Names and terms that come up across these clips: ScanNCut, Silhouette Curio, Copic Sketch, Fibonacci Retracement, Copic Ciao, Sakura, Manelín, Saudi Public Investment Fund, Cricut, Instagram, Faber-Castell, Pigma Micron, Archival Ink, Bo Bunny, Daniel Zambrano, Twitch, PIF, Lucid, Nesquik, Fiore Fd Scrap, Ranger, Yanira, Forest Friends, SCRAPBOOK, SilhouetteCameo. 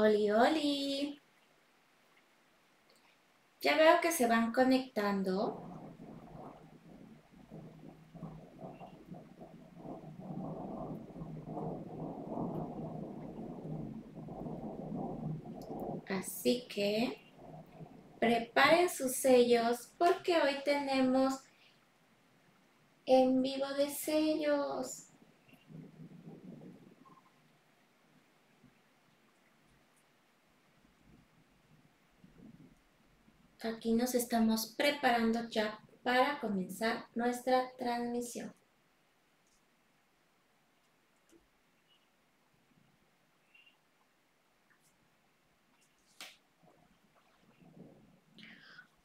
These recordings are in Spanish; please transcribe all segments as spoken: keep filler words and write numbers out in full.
Oli, oli. Ya veo que se van conectando. Así que preparen sus sellos porque hoy tenemos en vivo de sellos. Aquí nos estamos preparando ya para comenzar nuestra transmisión.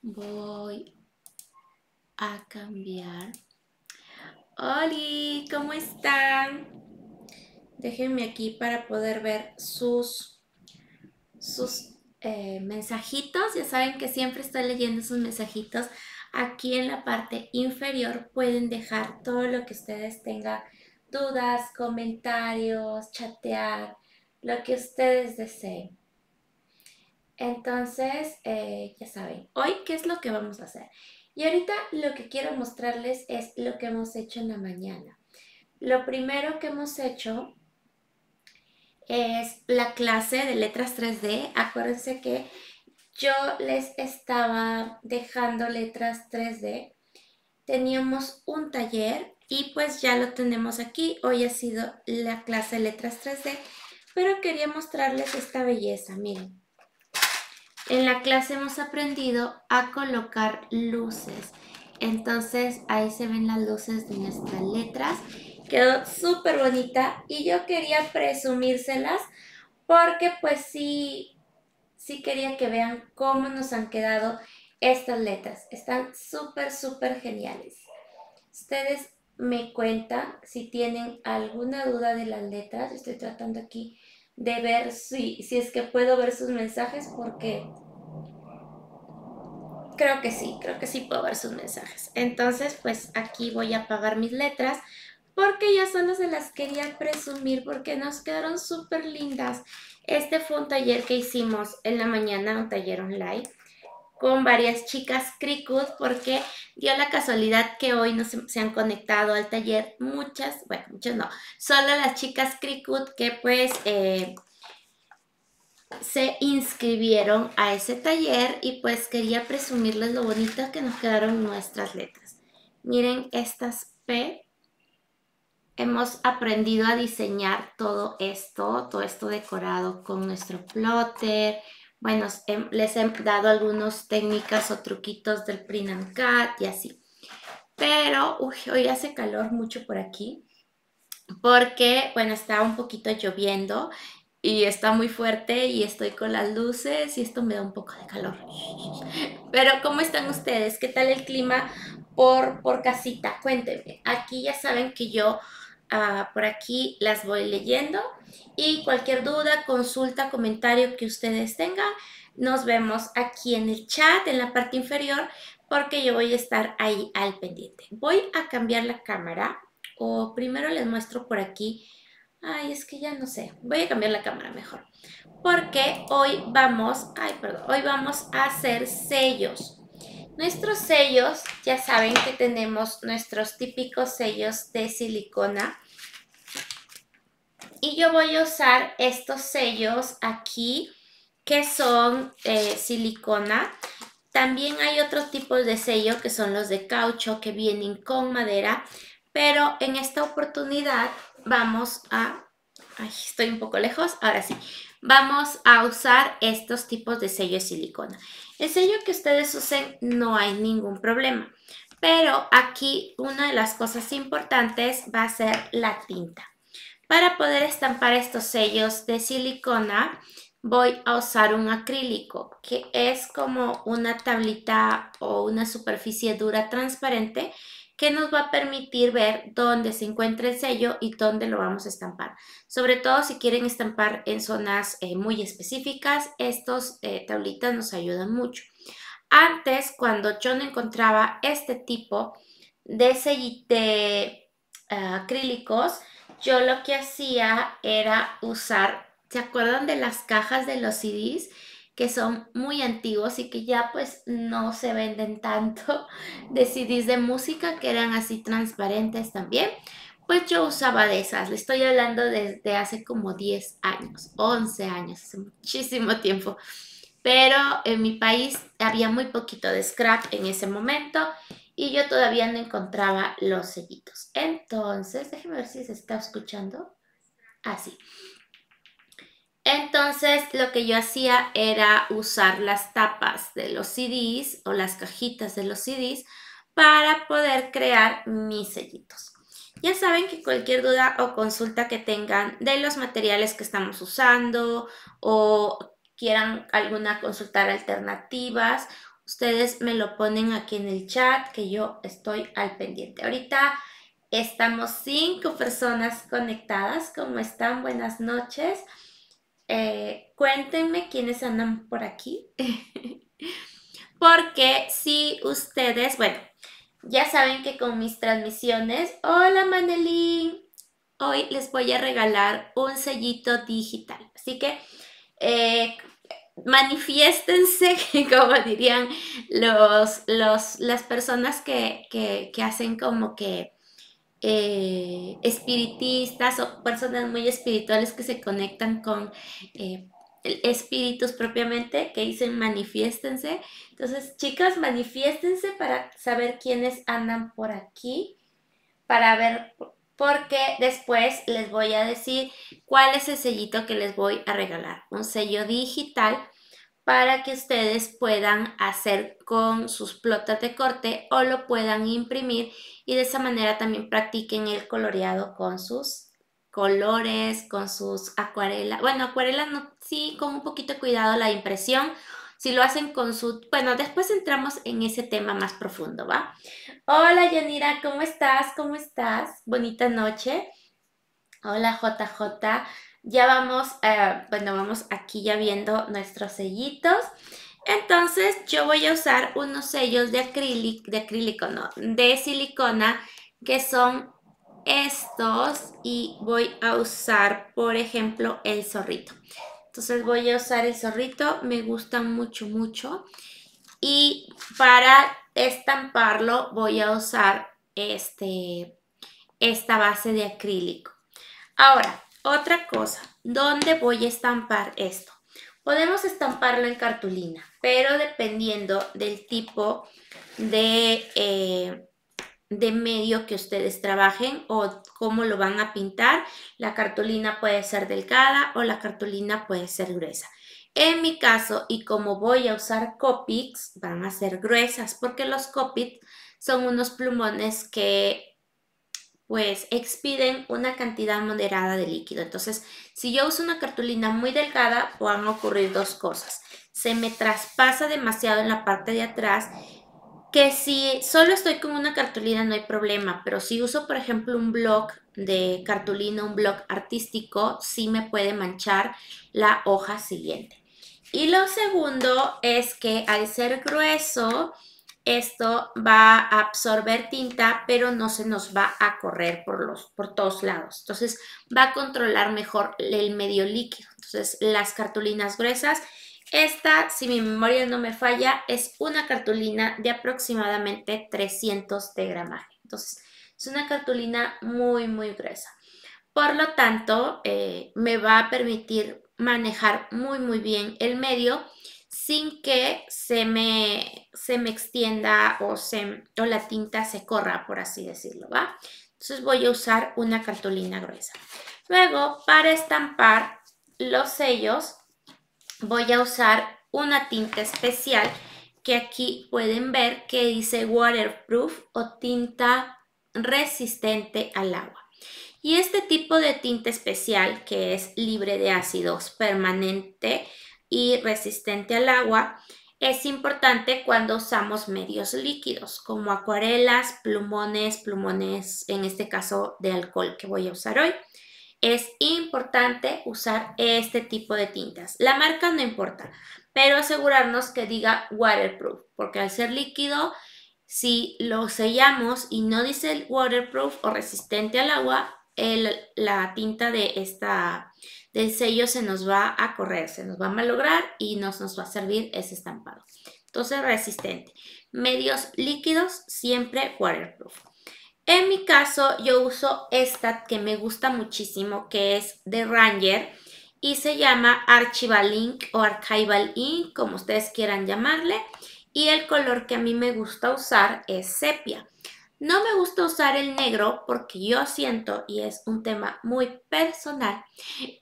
Voy a cambiar. ¡Holi! ¿Cómo están? Déjenme aquí para poder ver sus, sus eh, mensajitos. Ya saben que siempre estoy leyendo sus mensajitos. Aquí en la parte inferior pueden dejar todo lo que ustedes tengan. Dudas, comentarios, chatear, lo que ustedes deseen. Entonces, eh, ya saben, hoy qué es lo que vamos a hacer. Y ahorita lo que quiero mostrarles es lo que hemos hecho en la mañana. Lo primero que hemos hecho es la clase de letras tres D. Acuérdense que yo les estaba dejando letras tres D. Teníamos un taller y pues ya lo tenemos aquí. Hoy ha sido la clase de letras tres D, pero quería mostrarles esta belleza, miren. En la clase hemos aprendido a colocar luces, entonces ahí se ven las luces de nuestras letras, quedó súper bonita y yo quería presumírselas porque pues sí, sí quería que vean cómo nos han quedado estas letras, están súper súper geniales. Ustedes me cuentan si tienen alguna duda de las letras, estoy tratando aquí de ver si, si es que puedo ver sus mensajes porque creo que sí, creo que sí puedo ver sus mensajes. Entonces pues aquí voy a apagar mis letras porque yo solo se las quería presumir porque nos quedaron súper lindas. Este fue un taller que hicimos en la mañana, un taller online con varias chicas Cricut porque dio la casualidad que hoy no se, se han conectado al taller muchas, bueno, muchas no, solo las chicas Cricut que pues eh, se inscribieron a ese taller y pues quería presumirles lo bonito que nos quedaron nuestras letras. Miren estas P, hemos aprendido a diseñar todo esto, todo esto decorado con nuestro plotter. Bueno, les he dado algunas técnicas o truquitos del ScanNCut y así. Pero uy, hoy hace calor mucho por aquí. Porque, bueno, está un poquito lloviendo y está muy fuerte y estoy con las luces y esto me da un poco de calor. Pero, ¿cómo están ustedes? ¿Qué tal el clima por, por casita? Cuéntenme. Aquí ya saben que yo... Uh, por aquí las voy leyendo y cualquier duda, consulta, comentario que ustedes tengan, nos vemos aquí en el chat, en la parte inferior, porque yo voy a estar ahí al pendiente. Voy a cambiar la cámara o primero les muestro por aquí. Ay, es que ya no sé. Voy a cambiar la cámara mejor porque hoy vamos, ay, perdón, hoy vamos a hacer sellos. Nuestros sellos, ya saben que tenemos nuestros típicos sellos de silicona. Y yo voy a usar estos sellos aquí que son eh, silicona. También hay otros tipos de sello que son los de caucho que vienen con madera. Pero en esta oportunidad vamos a... Ay, estoy un poco lejos, ahora sí. Vamos a usar estos tipos de sello de silicona. El sello que ustedes usen no hay ningún problema, pero aquí una de las cosas importantes va a ser la tinta. Para poder estampar estos sellos de silicona voy a usar un acrílico que es como una tablita o una superficie dura transparente que nos va a permitir ver dónde se encuentra el sello y dónde lo vamos a estampar. Sobre todo si quieren estampar en zonas eh, muy específicas, estas eh, tablitas nos ayudan mucho. Antes, cuando yo no encontraba este tipo de, de uh, acrílicos, yo lo que hacía era usar ¿Se acuerdan de las cajas de los C Ds? Que son muy antiguos y que ya pues no se venden tanto, de C Ds de música que eran así transparentes también. Pues yo usaba de esas, le estoy hablando desde hace como diez años, once años, hace muchísimo tiempo. Pero en mi país había muy poquito de scrap en ese momento y yo todavía no encontraba los sellitos. Entonces, déjenme ver si se está escuchando. Así. Entonces lo que yo hacía era usar las tapas de los C Ds o las cajitas de los C Ds para poder crear mis sellitos. Ya saben que cualquier duda o consulta que tengan de los materiales que estamos usando o quieran alguna consultar alternativas, ustedes me lo ponen aquí en el chat que yo estoy al pendiente. Ahorita estamos cinco personas conectadas. ¿Cómo están? Buenas noches. Eh, cuéntenme quiénes andan por aquí, porque si ustedes, bueno, ya saben que con mis transmisiones, hola Manelín, hoy les voy a regalar un sellito digital, así que eh, manifiéstense, como dirían los, los, las personas que, que, que hacen como que Eh, espiritistas o personas muy espirituales que se conectan con eh, espíritus propiamente, que dicen manifiéstense. Entonces, chicas, manifiéstense para saber quiénes andan por aquí, para ver, porque después les voy a decir cuál es el sellito que les voy a regalar, un sello digital para que ustedes puedan hacer con sus plotas de corte o lo puedan imprimir y de esa manera también practiquen el coloreado con sus colores, con sus acuarelas. Bueno, acuarelas no, sí, con un poquito de cuidado la impresión. Si lo hacen con su... Bueno, después entramos en ese tema más profundo, ¿va? Hola, Yanira, ¿cómo estás? ¿Cómo estás? Bonita noche. Hola, J J. Ya vamos, eh, bueno, vamos aquí ya viendo nuestros sellitos. Entonces yo voy a usar unos sellos de acrílico, de acrílico no, de silicona, que son estos. Y voy a usar, por ejemplo, el zorrito. Entonces voy a usar el zorrito, me gusta mucho, mucho. Y para estamparlo voy a usar este, esta base de acrílico. Ahora... Otra cosa, ¿dónde voy a estampar esto? Podemos estamparlo en cartulina, pero dependiendo del tipo de, eh, de medio que ustedes trabajen o cómo lo van a pintar, la cartulina puede ser delgada o la cartulina puede ser gruesa. En mi caso, y como voy a usar Copics, van a ser gruesas, porque los Copics son unos plumones que... pues expiden una cantidad moderada de líquido. Entonces, si yo uso una cartulina muy delgada, van a ocurrir dos cosas. Se me traspasa demasiado en la parte de atrás, que si solo estoy con una cartulina no hay problema, pero si uso, por ejemplo, un bloc de cartulina, un bloc artístico, sí me puede manchar la hoja siguiente. Y lo segundo es que al ser grueso... esto va a absorber tinta, pero no se nos va a correr por, los, por todos lados. Entonces, va a controlar mejor el medio líquido. Entonces, las cartulinas gruesas. Esta, si mi memoria no me falla, es una cartulina de aproximadamente trescientos de gramaje. Entonces, es una cartulina muy, muy gruesa. Por lo tanto, eh, me va a permitir manejar muy, muy bien el medio sin que se me, se me extienda o, se, o la tinta se corra, por así decirlo, ¿va? Entonces voy a usar una cartulina gruesa. Luego, para estampar los sellos, voy a usar una tinta especial que aquí pueden ver que dice waterproof o tinta resistente al agua. Y este tipo de tinta especial, que es libre de ácidos, permanente y resistente al agua, es importante cuando usamos medios líquidos como acuarelas, plumones, plumones en este caso de alcohol que voy a usar hoy. Es importante usar este tipo de tintas. La marca no importa, pero asegurarnos que diga waterproof, porque al ser líquido, si lo sellamos y no dice waterproof o resistente al agua, el, la tinta de esta del sello se nos va a correr, se nos va a malograr y no nos va a servir ese estampado. Entonces, resistente. Medios líquidos, siempre waterproof. En mi caso, yo uso esta que me gusta muchísimo, que es de Ranger y se llama Archival Ink o Archival Ink, como ustedes quieran llamarle. Y el color que a mí me gusta usar es sepia. No me gusta usar el negro porque yo siento, y es un tema muy personal,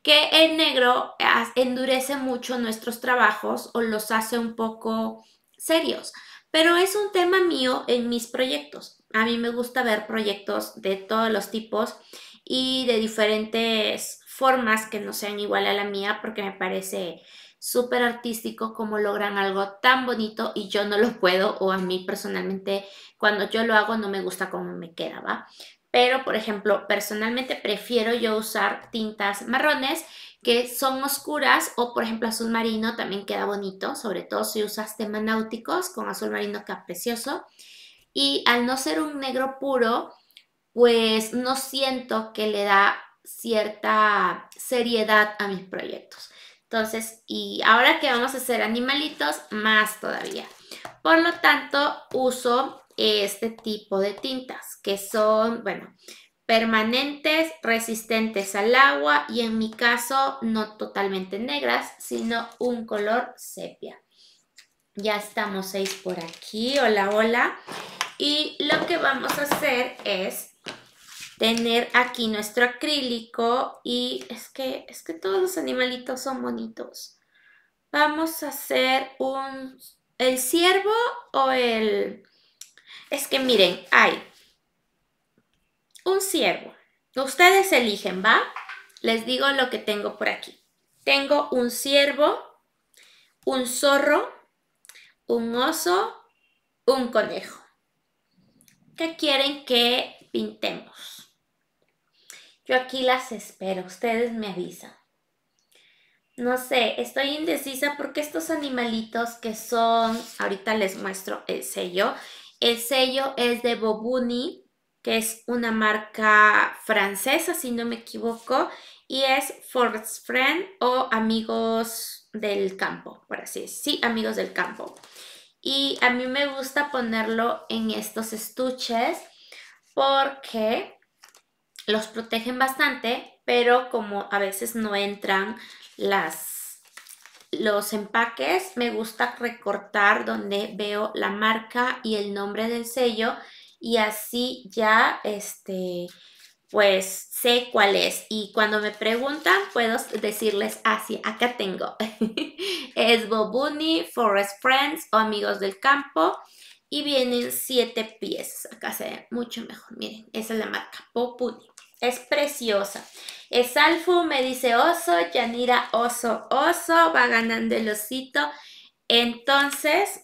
que el negro endurece mucho nuestros trabajos o los hace un poco serios. Pero es un tema mío en mis proyectos. A mí me gusta ver proyectos de todos los tipos y de diferentes formas que no sean igual a la mía porque me parece súper artístico como logran algo tan bonito y yo no lo puedo, o a mí personalmente cuando yo lo hago no me gusta cómo me queda, ¿va? Pero por ejemplo, personalmente prefiero yo usar tintas marrones que son oscuras, o por ejemplo azul marino también queda bonito, sobre todo si usas temas náuticos, con azul marino queda precioso. Y al no ser un negro puro, pues no siento que le da cierta seriedad a mis proyectos. Entonces, y ahora que vamos a hacer animalitos, más todavía. Por lo tanto, uso este tipo de tintas que son, bueno, permanentes, resistentes al agua y en mi caso no totalmente negras, sino un color sepia. Ya estamos seis por aquí, hola, hola. Y lo que vamos a hacer es tener aquí nuestro acrílico y es que, es que todos los animalitos son bonitos. Vamos a hacer un... ¿el ciervo o el...? Es que miren, hay un ciervo. Ustedes eligen, ¿va? Les digo lo que tengo por aquí. Tengo un ciervo, un zorro, un oso, un conejo. ¿Qué quieren que pintemos? Yo aquí las espero, ustedes me avisan. No sé, estoy indecisa porque estos animalitos que son... ahorita les muestro el sello. El sello es de Bo Bunny, que es una marca francesa, si no me equivoco. Y es Forest Friends o Amigos del Campo, por así decirlo. Sí, Amigos del Campo. Y a mí me gusta ponerlo en estos estuches porque los protegen bastante, pero como a veces no entran las, los empaques, me gusta recortar donde veo la marca y el nombre del sello y así ya este, pues sé cuál es. Y cuando me preguntan puedo decirles, ah sí, acá tengo. Es Bo Bunny, Forest Friends o Amigos del Campo. Y vienen siete piezas. Acá se ve mucho mejor. Miren, esa es la marca Bo Bunny. Es preciosa. Es Alfu, me dice oso. Yanira, oso, oso. Va ganando el osito. Entonces,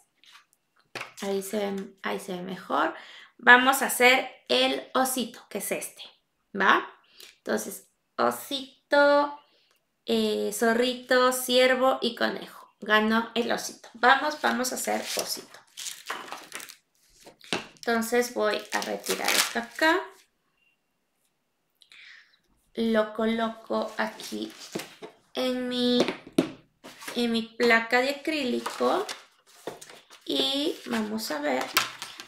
ahí se ve, ahí se ve mejor. Vamos a hacer el osito, que es este. ¿Va? Entonces, osito, eh, zorrito, ciervo y conejo. Ganó el osito. Vamos, vamos a hacer osito. Entonces voy a retirar esto acá. Lo coloco aquí en mi, en mi placa de acrílico. Y vamos a ver.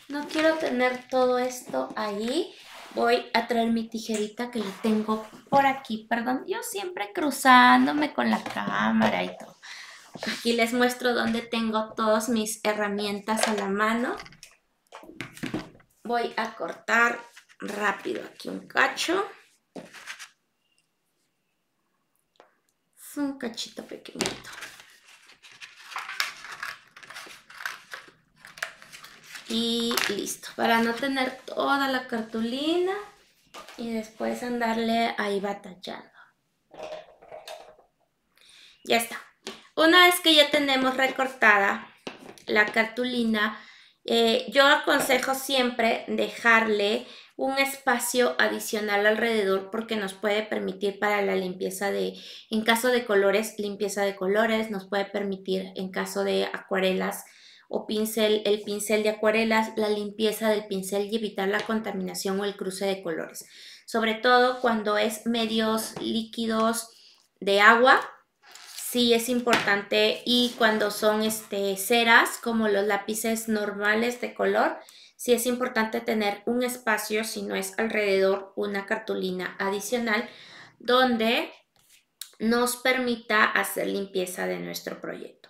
No quiero tener todo esto ahí. Voy a traer mi tijerita que la tengo por aquí. Perdón, yo siempre cruzándome con la cámara y todo. Aquí les muestro dónde tengo todas mis herramientas a la mano. Voy a cortar rápido aquí un cacho. Es un cachito pequeñito. Y listo. Para no tener toda la cartulina y después andarle ahí batallando. Ya está. Una vez que ya tenemos recortada la cartulina, Eh, yo aconsejo siempre dejarle un espacio adicional alrededor porque nos puede permitir para la limpieza de, en caso de colores, limpieza de colores, nos puede permitir en caso de acuarelas o pincel, el pincel de acuarelas, la limpieza del pincel y evitar la contaminación o el cruce de colores. Sobre todo cuando es medios líquidos de agua, sí es importante. Y cuando son este, ceras, como los lápices normales de color, sí es importante tener un espacio, si no es alrededor, una cartulina adicional donde nos permita hacer limpieza de nuestro proyecto.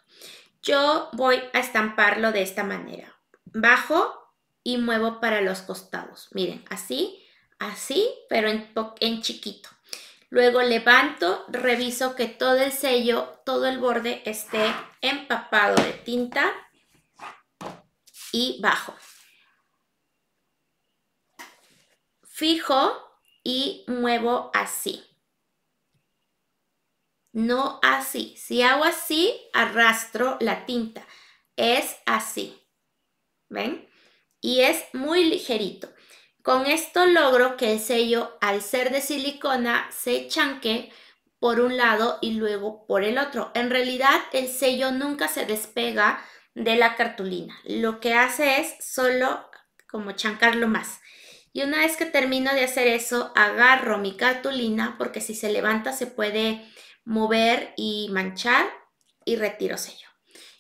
Yo voy a estamparlo de esta manera. Bajo y muevo para los costados. Miren, así, así, pero en, en chiquito. Luego levanto, reviso que todo el sello, todo el borde esté empapado de tinta y bajo. Fijo y muevo así. No así. Si hago así, arrastro la tinta. Es así. ¿Ven? Y es muy ligerito. Con esto logro que el sello, al ser de silicona, se chanque por un lado y luego por el otro. En realidad, el sello nunca se despega de la cartulina. Lo que hace es solo como chancarlo más. Y una vez que termino de hacer eso, agarro mi cartulina, porque si se levanta se puede mover y manchar, y retiro sello.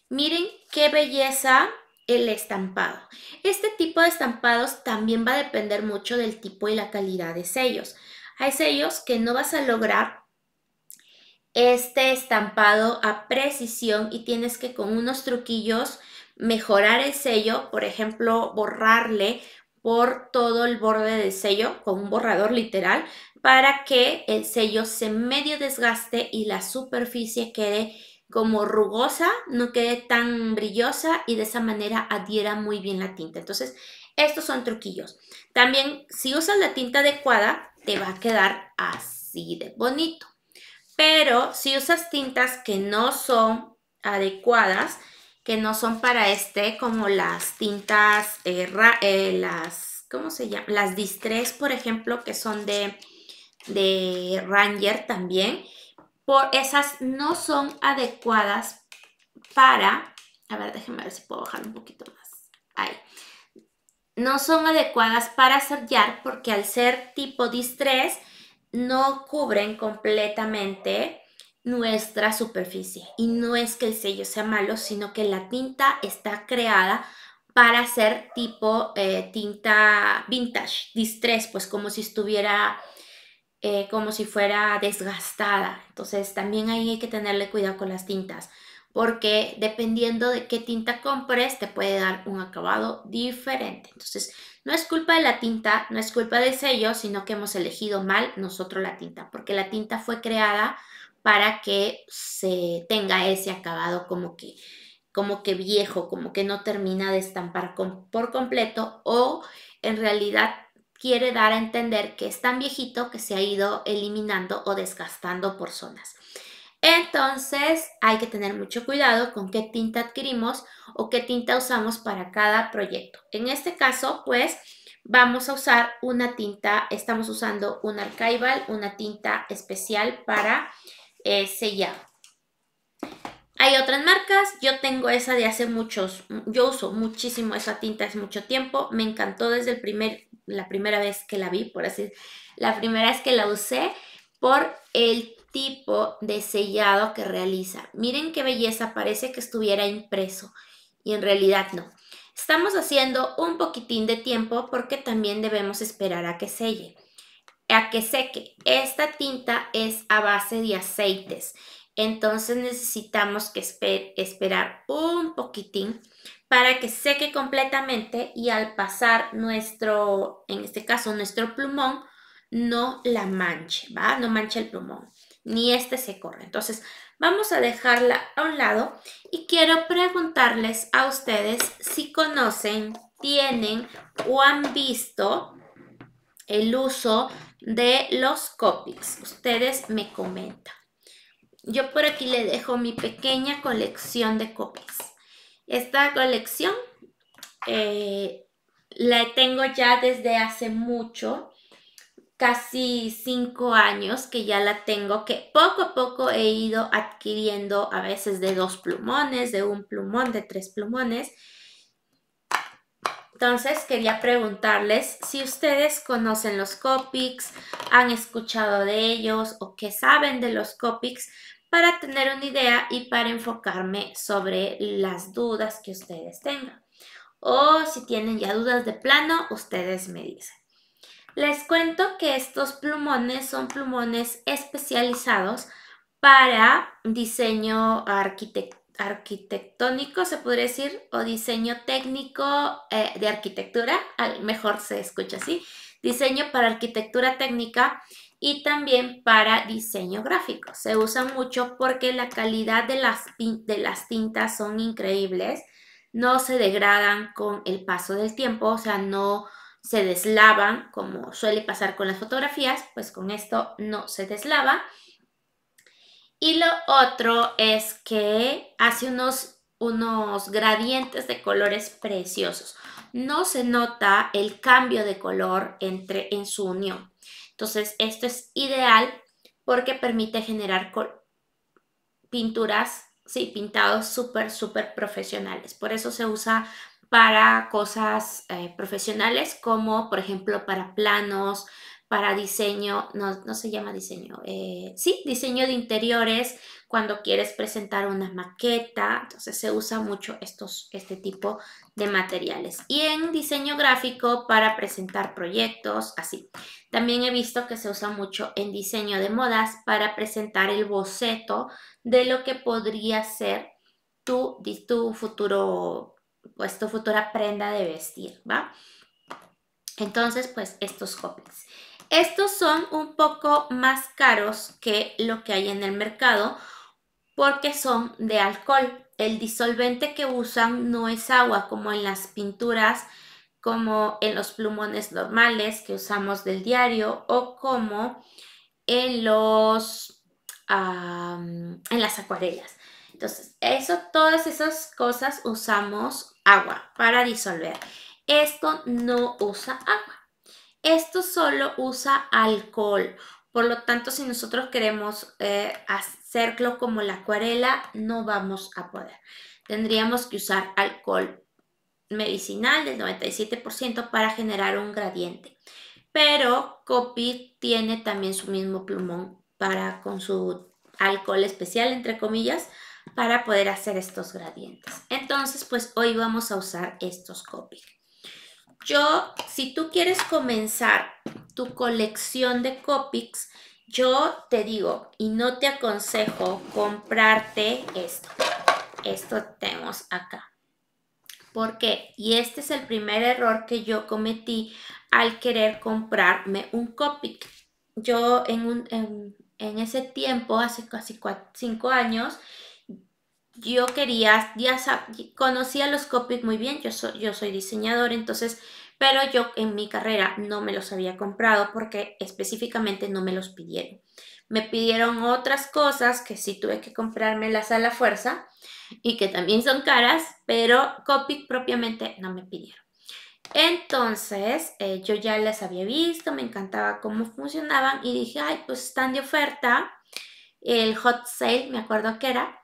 Miren qué belleza el estampado. Este tipo de estampados también va a depender mucho del tipo y la calidad de sellos. Hay sellos que no vas a lograr este estampado a precisión y tienes que con unos truquillos mejorar el sello, por ejemplo, borrarle por todo el borde del sello con un borrador literal para que el sello se medio desgaste y la superficie quede como rugosa, no quede tan brillosa y de esa manera adhiera muy bien la tinta. Entonces, estos son truquillos. También, si usas la tinta adecuada, te va a quedar así de bonito. Pero si usas tintas que no son adecuadas, que no son para este, como las tintas, eh, ra, eh, las, ¿cómo se llama? Las Distress, por ejemplo, que son de, de Ranger también. Por esas no son adecuadas para, a ver, déjenme ver si puedo bajar un poquito más, ahí, no son adecuadas para sellar porque al ser tipo Distress no cubren completamente nuestra superficie y no es que el sello sea malo, sino que la tinta está creada para ser tipo eh, tinta vintage, Distress, pues como si estuviera... Eh, como si fuera desgastada. Entonces también ahí hay que tenerle cuidado con las tintas, porque dependiendo de qué tinta compres te puede dar un acabado diferente. Entonces no es culpa de la tinta, no es culpa del sello, sino que hemos elegido mal nosotros la tinta, porque la tinta fue creada para que se tenga ese acabado como que, como que viejo, como que no termina de estampar con, por completo, o en realidad quiere dar a entender que es tan viejito que se ha ido eliminando o desgastando por zonas. Entonces hay que tener mucho cuidado con qué tinta adquirimos o qué tinta usamos para cada proyecto. En este caso, pues, vamos a usar una tinta, estamos usando un Archival, una tinta especial para eh, sellado. Hay otras marcas, yo tengo esa de hace muchos, yo uso muchísimo esa tinta hace mucho tiempo, me encantó desde el primer, la primera vez que la vi, por así, la primera vez que la usé, por el tipo de sellado que realiza. Miren qué belleza, parece que estuviera impreso y en realidad no. Estamos haciendo un poquitín de tiempo porque también debemos esperar a que selle, a que seque. Esta tinta es a base de aceites. Entonces necesitamos que esper- esperar un poquitín para que seque completamente y al pasar nuestro, en este caso nuestro plumón, no la manche, ¿va? No manche el plumón, ni este se corre. Entonces vamos a dejarla a un lado y quiero preguntarles a ustedes si conocen, tienen o han visto el uso de los Copics. Ustedes me comentan. Yo por aquí le dejo mi pequeña colección de Copics. Esta colección eh, la tengo ya desde hace mucho, casi cinco años que ya la tengo, que poco a poco he ido adquiriendo a veces de dos plumones, de un plumón, de tres plumones. Entonces quería preguntarles si ustedes conocen los Copics, han escuchado de ellos o qué saben de los Copics para tener una idea y para enfocarme sobre las dudas que ustedes tengan. O si tienen ya dudas de plano, ustedes me dicen. Les cuento que estos plumones son plumones especializados para diseño arquitectónico. arquitectónico, se podría decir, o diseño técnico eh, de arquitectura, mejor se escucha así, diseño para arquitectura técnica y también para diseño gráfico. Se usan mucho porque la calidad de las, de las tintas son increíbles, no se degradan con el paso del tiempo, o sea, no se deslavan como suele pasar con las fotografías, pues con esto no se deslava. Y lo otro es que hace unos, unos gradientes de colores preciosos. No se nota el cambio de color entre, en su unión. Entonces esto es ideal porque permite generar pinturas, sí, pintados súper, súper profesionales. Por eso se usa para cosas eh, profesionales como, por ejemplo, para planos, para diseño, no, no se llama diseño, eh, sí, diseño de interiores, cuando quieres presentar una maqueta, entonces se usa mucho estos, este tipo de materiales. Y en diseño gráfico para presentar proyectos, así. También he visto que se usa mucho en diseño de modas para presentar el boceto de lo que podría ser tu, tu futuro, pues tu futura prenda de vestir, ¿va? Entonces, pues estos Copics. Estos son un poco más caros que lo que hay en el mercado porque son de alcohol. El disolvente que usan no es agua como en las pinturas, como en los plumones normales que usamos del diario o como en, los, um, en las acuarelas. Entonces, eso, todas esas cosas usamos agua para disolver. Esto no usa agua. Esto solo usa alcohol, por lo tanto si nosotros queremos eh, hacerlo como la acuarela no vamos a poder. Tendríamos que usar alcohol medicinal del noventa y siete por ciento para generar un gradiente. Pero Copic tiene también su mismo plumón para, con su alcohol especial, entre comillas, para poder hacer estos gradientes. Entonces pues hoy vamos a usar estos Copic. Yo, si tú quieres comenzar tu colección de Copics, yo te digo y no te aconsejo comprarte esto. Esto tenemos acá. ¿Por qué? Y este es el primer error que yo cometí al querer comprarme un Copic. Yo en, un, en, en ese tiempo, hace casi cinco años, yo quería, ya conocía los Copic muy bien, yo soy, yo soy diseñador, entonces, pero yo en mi carrera no me los había comprado porque específicamente no me los pidieron. Me pidieron otras cosas que sí tuve que comprármelas a la fuerza y que también son caras, pero Copic propiamente no me pidieron. Entonces, eh, yo ya las había visto, me encantaba cómo funcionaban y dije, ay, pues están de oferta, el hot sale, me acuerdo que era.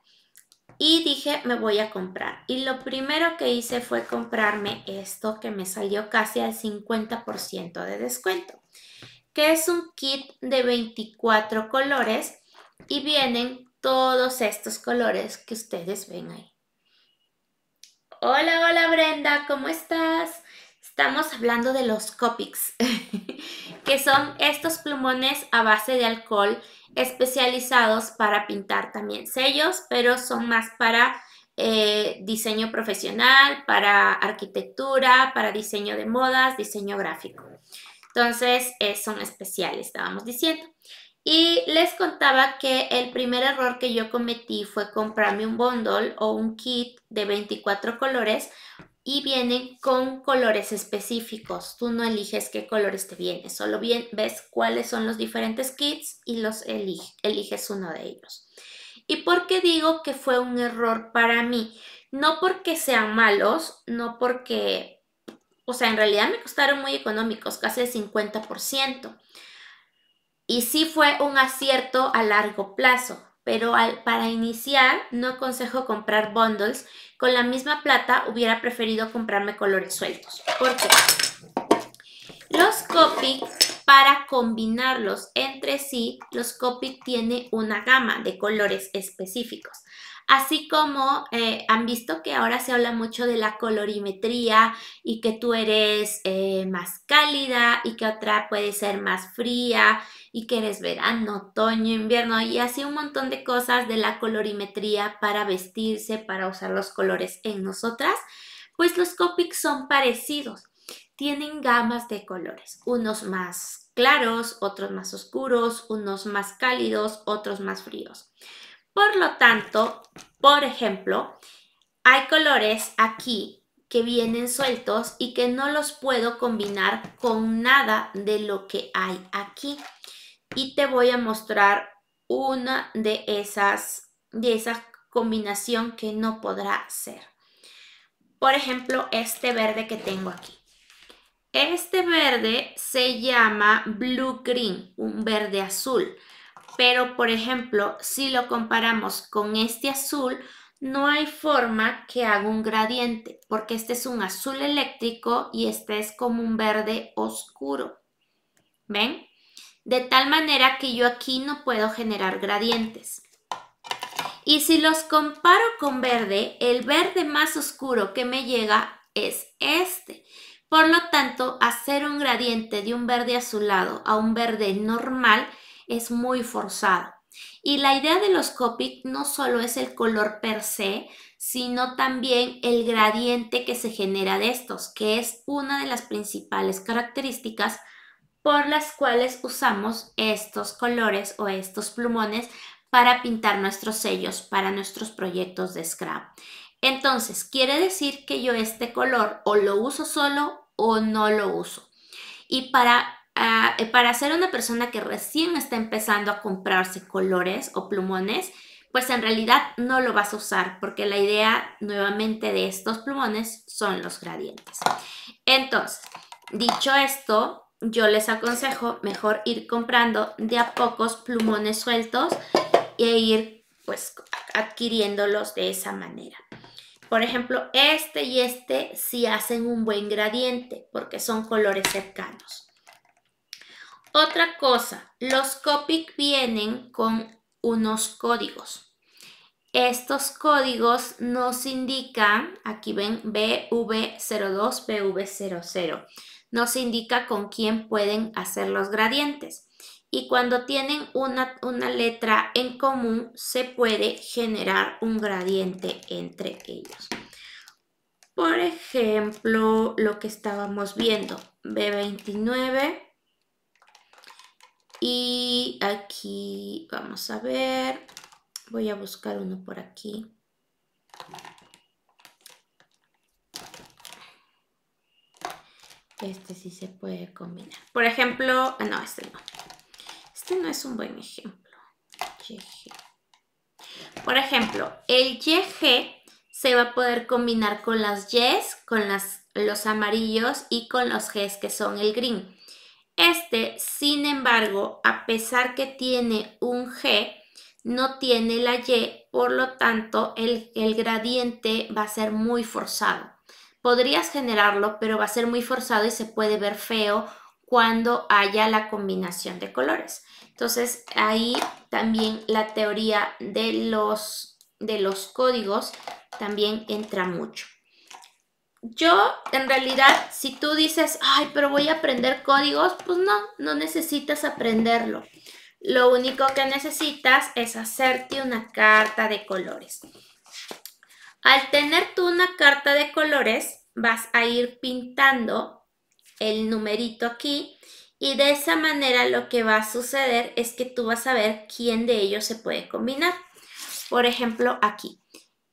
Y dije, me voy a comprar. Y lo primero que hice fue comprarme esto que me salió casi al cincuenta por ciento de descuento. Que es un kit de veinticuatro colores y vienen todos estos colores que ustedes ven ahí. Hola, hola Brenda, ¿cómo estás? Estamos hablando de los Copics, que son estos plumones a base de alcohol especializados para pintar también sellos, pero son más para eh, diseño profesional, para arquitectura, para diseño de modas, diseño gráfico. Entonces, eh, son especiales, estábamos diciendo. Y les contaba que el primer error que yo cometí fue comprarme un bundle o un kit de veinticuatro colores. Y vienen con colores específicos. Tú no eliges qué colores te vienen. Solo bien ves cuáles son los diferentes kits y los elige, eliges uno de ellos. ¿Y por qué digo que fue un error para mí? No porque sean malos, no porque... O sea, en realidad me costaron muy económicos, casi el cincuenta por ciento. Y sí fue un acierto a largo plazo. pero al, para iniciar no aconsejo comprar bundles. Con la misma plata hubiera preferido comprarme colores sueltos. ¿Por qué? Los Copic, para combinarlos entre sí, los Copic tiene una gama de colores específicos. Así como eh, han visto que ahora se habla mucho de la colorimetría y que tú eres eh, más cálida y que otra puede ser más fría y que eres verano, otoño, invierno y así un montón de cosas de la colorimetría para vestirse, para usar los colores en nosotras, pues los Copic son parecidos. Tienen gamas de colores, unos más claros, otros más oscuros, unos más cálidos, otros más fríos. Por lo tanto, por ejemplo, hay colores aquí que vienen sueltos y que no los puedo combinar con nada de lo que hay aquí. Y te voy a mostrar una de esas, de esa combinación que no podrá ser. Por ejemplo, este verde que tengo aquí. Este verde se llama Blue Green, un verde azul. Pero, por ejemplo, si lo comparamos con este azul, no hay forma que haga un gradiente, porque este es un azul eléctrico y este es como un verde oscuro. ¿Ven? De tal manera que yo aquí no puedo generar gradientes. Y si los comparo con verde, el verde más oscuro que me llega es este. Por lo tanto, hacer un gradiente de un verde azulado a un verde normal es muy forzado. Y la idea de los Copic no solo es el color per se, sino también el gradiente que se genera de estos, que es una de las principales características por las cuales usamos estos colores o estos plumones para pintar nuestros sellos para nuestros proyectos de scrap. Entonces, quiere decir que yo este color o lo uso solo o no lo uso. Y para Uh, para ser una persona que recién está empezando a comprarse colores o plumones, pues en realidad no lo vas a usar, porque la idea nuevamente de estos plumones son los gradientes. Entonces, dicho esto, yo les aconsejo mejor ir comprando de a pocos plumones sueltos e ir pues adquiriéndolos de esa manera. Por ejemplo, este y este sí hacen un buen gradiente porque son colores cercanos. Otra cosa, los Copic vienen con unos códigos. Estos códigos nos indican, aquí ven B V cero dos, B V cero cero, nos indica con quién pueden hacer los gradientes. Y cuando tienen una, una letra en común, se puede generar un gradiente entre ellos. Por ejemplo, lo que estábamos viendo, B veintinueve. Y aquí vamos a ver, voy a buscar uno por aquí. Este sí se puede combinar. Por ejemplo, no, este no. Este no es un buen ejemplo. Y G. Por ejemplo, el Y G se va a poder combinar con las Ys, con las, los amarillos y con los Gs que son el green. Este, sin embargo, a pesar que tiene un G, no tiene la Y, por lo tanto, el, el gradiente va a ser muy forzado. Podrías generarlo, pero va a ser muy forzado y se puede ver feo cuando haya la combinación de colores. Entonces, ahí también la teoría de los, de los códigos también entra mucho. Yo, en realidad, si tú dices, ay, pero voy a aprender códigos, pues no, no necesitas aprenderlo. Lo único que necesitas es hacerte una carta de colores. Al tener tú una carta de colores, vas a ir pintando el numerito aquí y de esa manera lo que va a suceder es que tú vas a ver quién de ellos se puede combinar. Por ejemplo, aquí.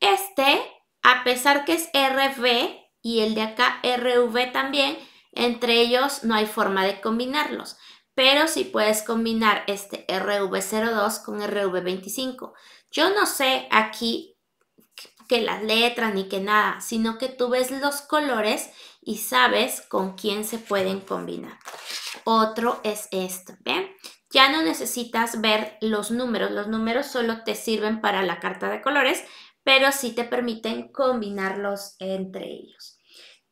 Este, a pesar que es R B, y el de acá, R V también, entre ellos no hay forma de combinarlos. Pero sí puedes combinar este R V cero dos con R V veinticinco. Yo no sé aquí que las letras ni que nada, sino que tú ves los colores y sabes con quién se pueden combinar. Otro es esto, ¿ven? ya no necesitas ver los números. Los números solo te sirven para la carta de colores, pero sí te permiten combinarlos entre ellos.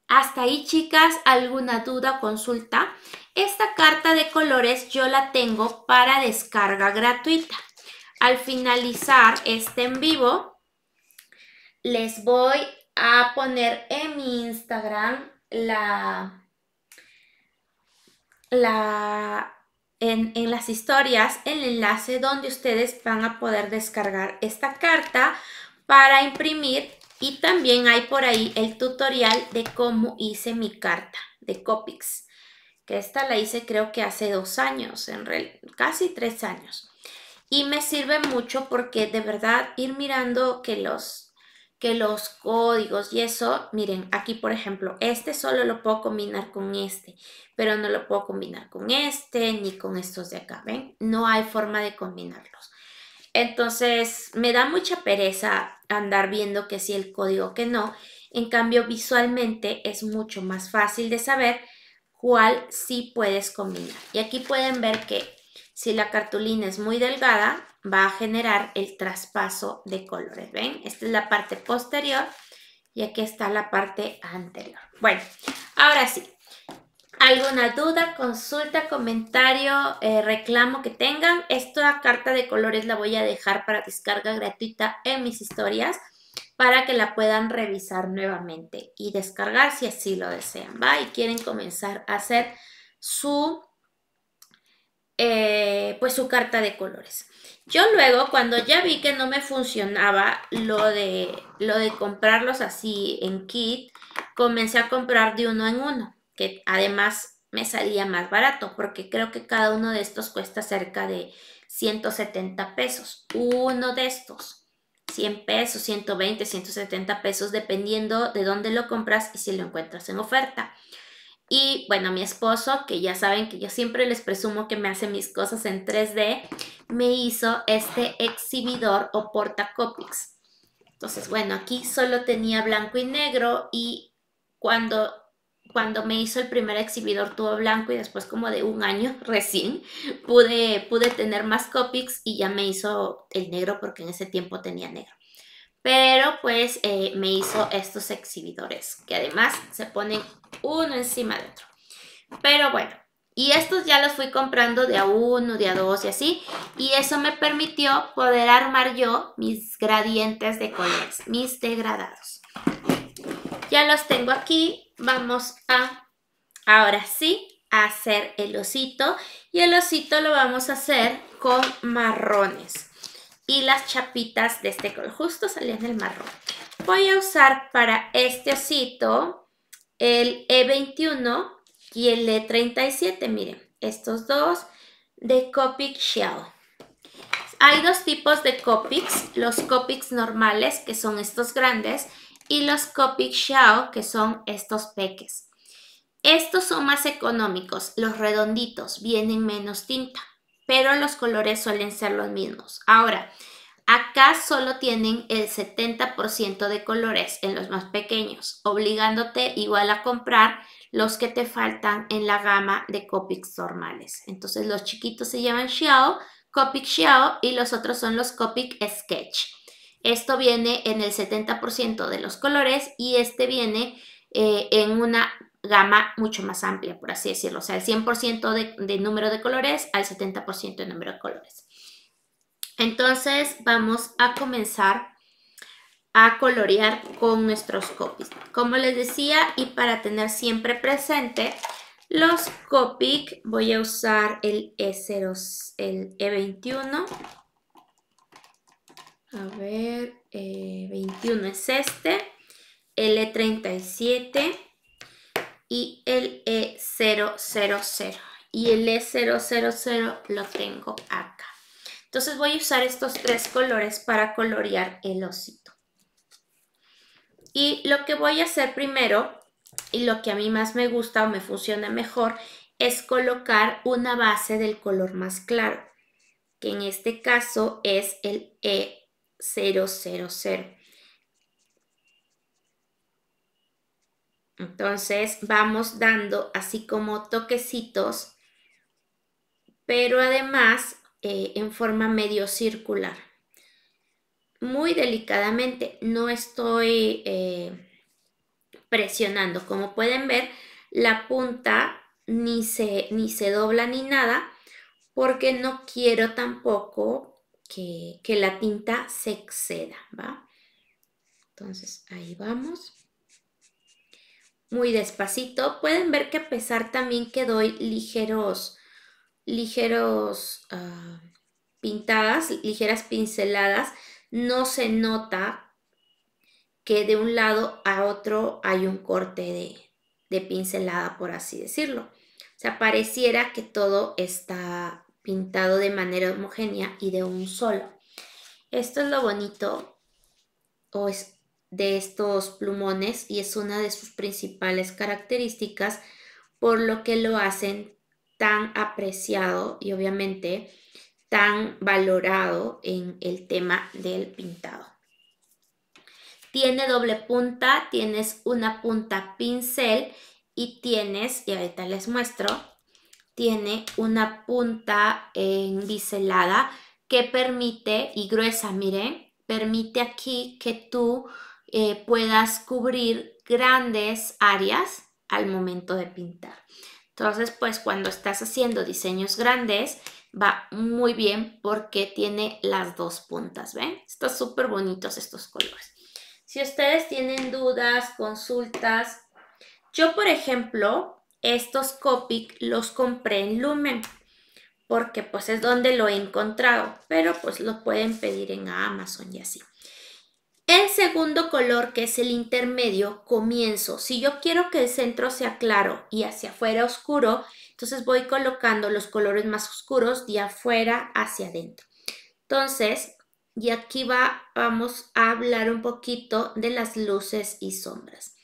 Hasta ahí, chicas, ¿alguna duda o consulta? Esta carta de colores yo la tengo para descarga gratuita. Al finalizar este en vivo, les voy a poner en mi Instagram la... la En, en las historias el enlace donde ustedes van a poder descargar esta carta para imprimir, y también hay por ahí el tutorial de cómo hice mi carta de Copics, que esta la hice creo que hace dos años, en real, casi tres años, y me sirve mucho porque de verdad ir mirando que los, que los códigos y eso, miren, aquí por ejemplo, este solo lo puedo combinar con este, pero no lo puedo combinar con este ni con estos de acá, ¿ven? No hay forma de combinarlos. Entonces me da mucha pereza andar viendo que sí el código, que no. En cambio, visualmente es mucho más fácil de saber cuál sí puedes combinar. Y aquí pueden ver que si la cartulina es muy delgada, va a generar el traspaso de colores, ¿ven? Esta es la parte posterior y aquí está la parte anterior. Bueno, ahora sí. ¿Alguna duda, consulta, comentario, eh, reclamo que tengan? Esta carta de colores la voy a dejar para descarga gratuita en mis historias para que la puedan revisar nuevamente y descargar si así lo desean, ¿va? Y quieren comenzar a hacer su, eh, pues su carta de colores. Yo luego, cuando ya vi que no me funcionaba lo de, lo de comprarlos así en kit, comencé a comprar de uno en uno, que además me salía más barato, porque creo que cada uno de estos cuesta cerca de ciento setenta pesos. Uno de estos, cien pesos, ciento veinte, ciento setenta pesos, dependiendo de dónde lo compras y si lo encuentras en oferta. Y bueno, mi esposo, que ya saben que yo siempre les presumo que me hace mis cosas en tres D, me hizo este exhibidor o portacopics. Entonces, bueno, aquí solo tenía blanco y negro, y cuando... Cuando me hizo el primer exhibidor tuvo blanco, y después como de un año recién pude, pude tener más Copics y ya me hizo el negro, porque en ese tiempo tenía negro. Pero pues eh, me hizo estos exhibidores que además se ponen uno encima de otro. Pero bueno, y estos ya los fui comprando de a uno, de a dos y así. Y eso me permitió poder armar yo mis gradientes de colores, mis degradados. Ya los tengo aquí. Vamos a, ahora sí, a hacer el osito. Y el osito lo vamos a hacer con marrones. Y las chapitas de este color. Justo salían del marrón. Voy a usar para este osito el E veintiuno y el E treinta y siete. Miren, estos dos de Copic Ciao. Hay dos tipos de Copics. Los Copics normales, que son estos grandes, y los Copic Ciao, que son estos peques. Estos son más económicos, los redonditos, vienen menos tinta, pero los colores suelen ser los mismos. Ahora, acá solo tienen el setenta por ciento de colores en los más pequeños, obligándote igual a comprar los que te faltan en la gama de Copics normales. Entonces los chiquitos se llaman Ciao, Copic Ciao, y los otros son los Copic Sketch. Esto viene en el setenta por ciento de los colores, y este viene eh, en una gama mucho más amplia, por así decirlo. O sea, el cien por ciento de, de número de colores al setenta por ciento de número de colores. Entonces vamos a comenzar a colorear con nuestros Copics. Como les decía, y para tener siempre presente los Copic, voy a usar el E cero, el E veintiuno. A ver, eh, veintiuno es este, el E treinta y siete y el E cero cero cero. Y el E cero cero cero lo tengo acá. Entonces voy a usar estos tres colores para colorear el osito. Y lo que voy a hacer primero, y lo que a mí más me gusta o me funciona mejor, es colocar una base del color más claro, que en este caso es el E cero cero cero. cero cero cero. Entonces vamos dando así como toquecitos, pero además eh, en forma medio circular. Muy delicadamente, no estoy eh, presionando. Como pueden ver, la punta ni se, ni se dobla ni nada, porque no quiero tampoco que, que la tinta se exceda, ¿va? Entonces ahí vamos. Muy despacito. Pueden ver que a pesar también que doy ligeros, ligeros uh, pintadas, ligeras pinceladas, no se nota que de un lado a otro hay un corte de, de pincelada, por así decirlo. O sea, pareciera que todo está pintado de manera homogénea y de un solo. Esto es lo bonito o es de estos plumones y es una de sus principales características, por lo que lo hacen tan apreciado y obviamente tan valorado en el tema del pintado. Tiene doble punta, tienes una punta pincel y tienes, y ahorita les muestro, tiene una punta en biselada que permite, y gruesa, miren, permite aquí que tú eh, puedas cubrir grandes áreas al momento de pintar. Entonces, pues cuando estás haciendo diseños grandes, va muy bien porque tiene las dos puntas, ¿ven? Están súper bonitos estos colores. Si ustedes tienen dudas, consultas, yo por ejemplo, estos Copic los compré en Lumen, porque pues es donde lo he encontrado, pero pues lo pueden pedir en Amazon y así. El segundo color, que es el intermedio, comienzo. Si yo quiero que el centro sea claro y hacia afuera oscuro, entonces voy colocando los colores más oscuros de afuera hacia adentro. Entonces, y aquí va, vamos a hablar un poquito de las luces y sombras.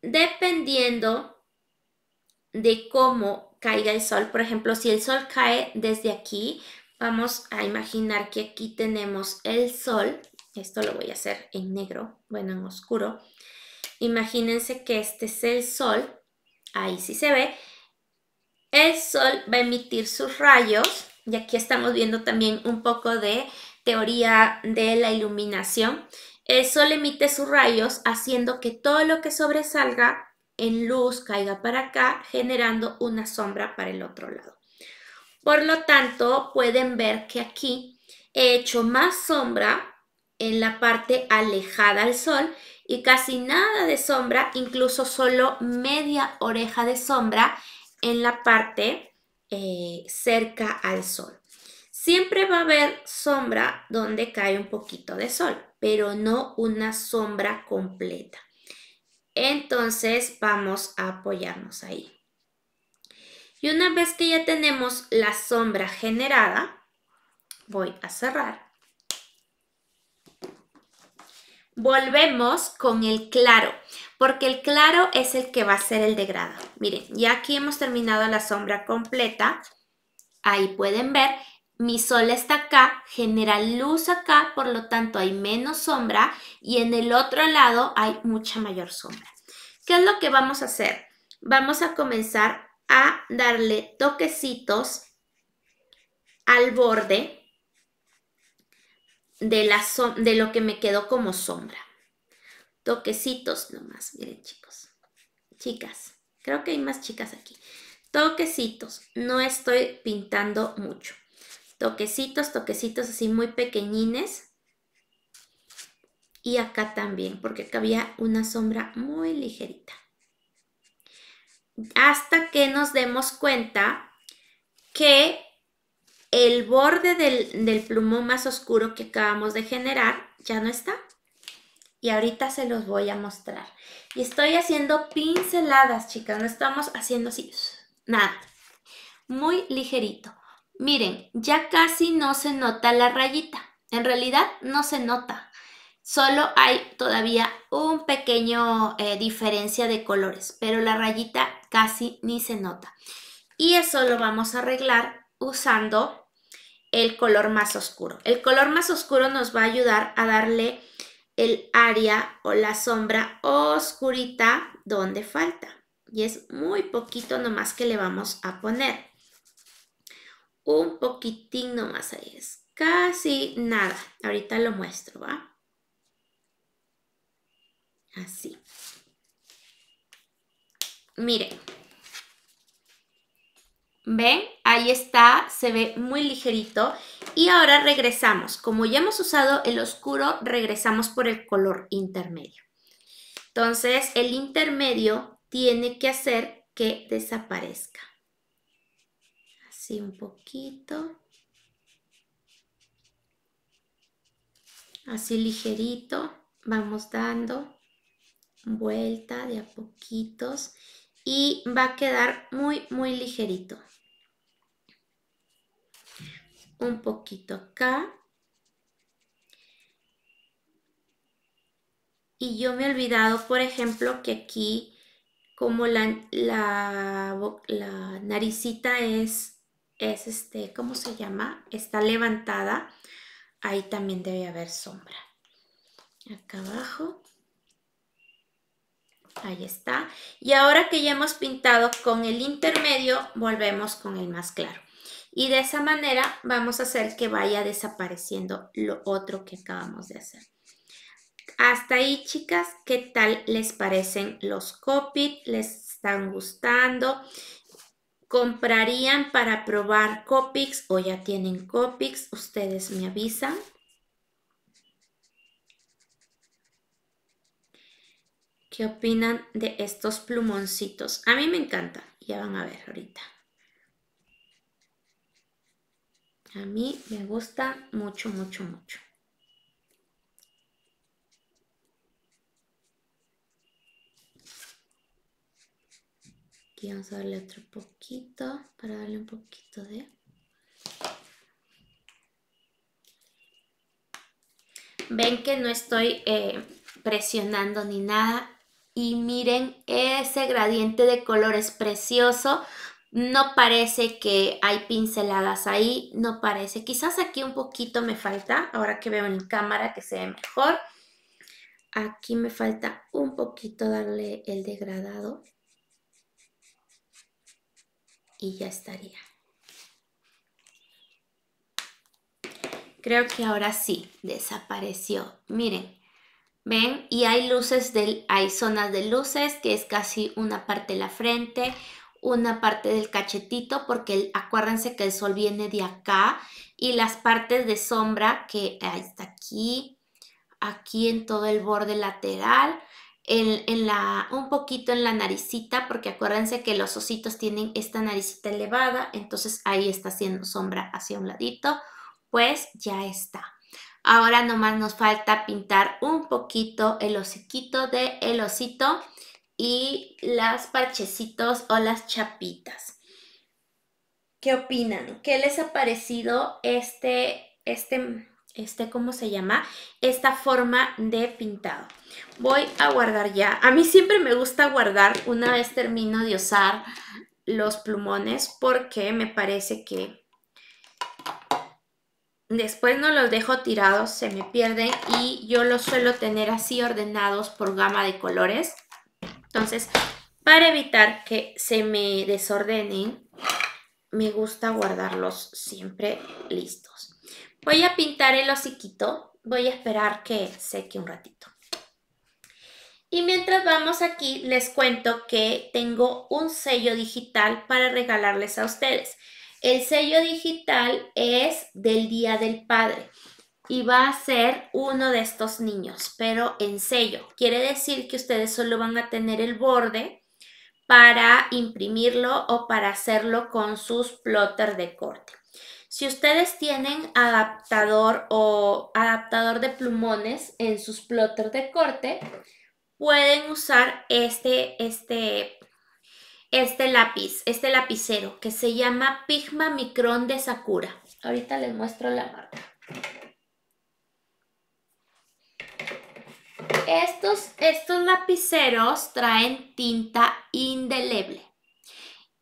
Dependiendo de cómo caiga el sol, por ejemplo, si el sol cae desde aquí, vamos a imaginar que aquí tenemos el sol. Esto lo voy a hacer en negro, bueno, en oscuro. Imagínense que este es el sol. Ahí sí se ve. El sol va a emitir sus rayos. Y aquí estamos viendo también un poco de teoría de la iluminación. El sol emite sus rayos haciendo que todo lo que sobresalga en luz caiga para acá, generando una sombra para el otro lado. Por lo tanto, pueden ver que aquí he hecho más sombra en la parte alejada al sol y casi nada de sombra, incluso solo media oreja de sombra en la parte eh, cerca al sol. Siempre va a haber sombra donde cae un poquito de sol, pero no una sombra completa. Entonces vamos a apoyarnos ahí. Y una vez que ya tenemos la sombra generada, voy a cerrar. Volvemos con el claro, porque el claro es el que va a ser el degradado. Miren, ya aquí hemos terminado la sombra completa. Ahí pueden ver, mi sol está acá, genera luz acá, por lo tanto hay menos sombra y en el otro lado hay mucha mayor sombra. ¿Qué es lo que vamos a hacer? Vamos a comenzar a darle toquecitos al borde de, la som de lo que me quedó como sombra. Toquecitos nomás, miren chicos, chicas, creo que hay más chicas aquí. Toquecitos, no estoy pintando mucho. Toquecitos, toquecitos así muy pequeñines. Y acá también, porque acá había una sombra muy ligerita. Hasta que nos demos cuenta que el borde del, del plumón más oscuro que acabamos de generar ya no está. Y ahorita se los voy a mostrar. Y estoy haciendo pinceladas, chicas. No estamos haciendo así, nada. Muy ligerito. Miren, ya casi no se nota la rayita. En realidad no se nota. Solo hay todavía un pequeño eh, diferencia de colores, pero la rayita casi ni se nota. Y eso lo vamos a arreglar usando el color más oscuro. El color más oscuro nos va a ayudar a darle el área o la sombra oscurita donde falta. y es muy poquito nomás que le vamos a poner. Un poquitín nomás ahí es. Casi nada. Ahorita lo muestro, ¿va? Así. Miren. ¿Ven? Ahí está, se ve muy ligerito. Y ahora regresamos. Como ya hemos usado el oscuro, regresamos por el color intermedio. Entonces, el intermedio tiene que hacer que desaparezca. Así un poquito. Así ligerito. Vamos dando vuelta de a poquitos. Y va a quedar muy, muy ligerito. Un poquito acá. Y yo me he olvidado, por ejemplo, que aquí, como la, la, la naricita es, es este, ¿cómo se llama? Está levantada. Ahí también debe haber sombra. Acá abajo. Ahí está. Y ahora que ya hemos pintado con el intermedio, volvemos con el más claro. Y de esa manera vamos a hacer que vaya desapareciendo lo otro que acabamos de hacer. Hasta ahí, chicas, ¿qué tal les parecen los Copic? ¿Les están gustando? ¿Comprarían para probar Copics o ya tienen Copics? Ustedes me avisan. ¿Qué opinan de estos plumoncitos? A mí me encantan. Ya van a ver ahorita. A mí me gusta mucho, mucho, mucho. Aquí vamos a darle otro poquito para darle un poquito de... Ven que no estoy eh, presionando ni nada. Y miren ese gradiente de color es precioso. No parece que hay pinceladas ahí, no parece. Quizás aquí un poquito me falta, ahora que veo en cámara que se ve mejor. Aquí me falta un poquito darle el degradado. Y ya estaría. Creo que ahora sí, desapareció. Miren. ¿Ven? Y hay luces, del, hay zonas de luces que es casi una parte de la frente, una parte del cachetito, porque el, acuérdense que el sol viene de acá, y las partes de sombra que está aquí, aquí en todo el borde lateral, en, en la, un poquito en la naricita, porque acuérdense que los ositos tienen esta naricita elevada, entonces ahí está haciendo sombra hacia un ladito, pues ya está. Ahora nomás nos falta pintar un poquito el hociquito de el osito y las parchecitos o las chapitas. ¿Qué opinan? ¿Qué les ha parecido este, este, este, ¿cómo se llama? Esta forma de pintado. Voy a guardar ya. A mí siempre me gusta guardar una vez termino de usar los plumones porque me parece que... Después no los dejo tirados, se me pierden y yo los suelo tener así ordenados por gama de colores. Entonces, para evitar que se me desordenen, me gusta guardarlos siempre listos. Voy a pintar el hociquito, voy a esperar que seque un ratito. Y mientras vamos aquí, les cuento que tengo un sello digital para regalarles a ustedes. El sello digital es del Día del Padre y va a ser uno de estos niños, pero en sello. Quiere decir que ustedes solo van a tener el borde para imprimirlo o para hacerlo con sus plotters de corte. Si ustedes tienen adaptador o adaptador de plumones en sus plotters de corte, pueden usar este... este Este lápiz, este lapicero que se llama Pigma Micron de Sakura. Ahorita les muestro la marca. Estos, estos lapiceros traen tinta indeleble.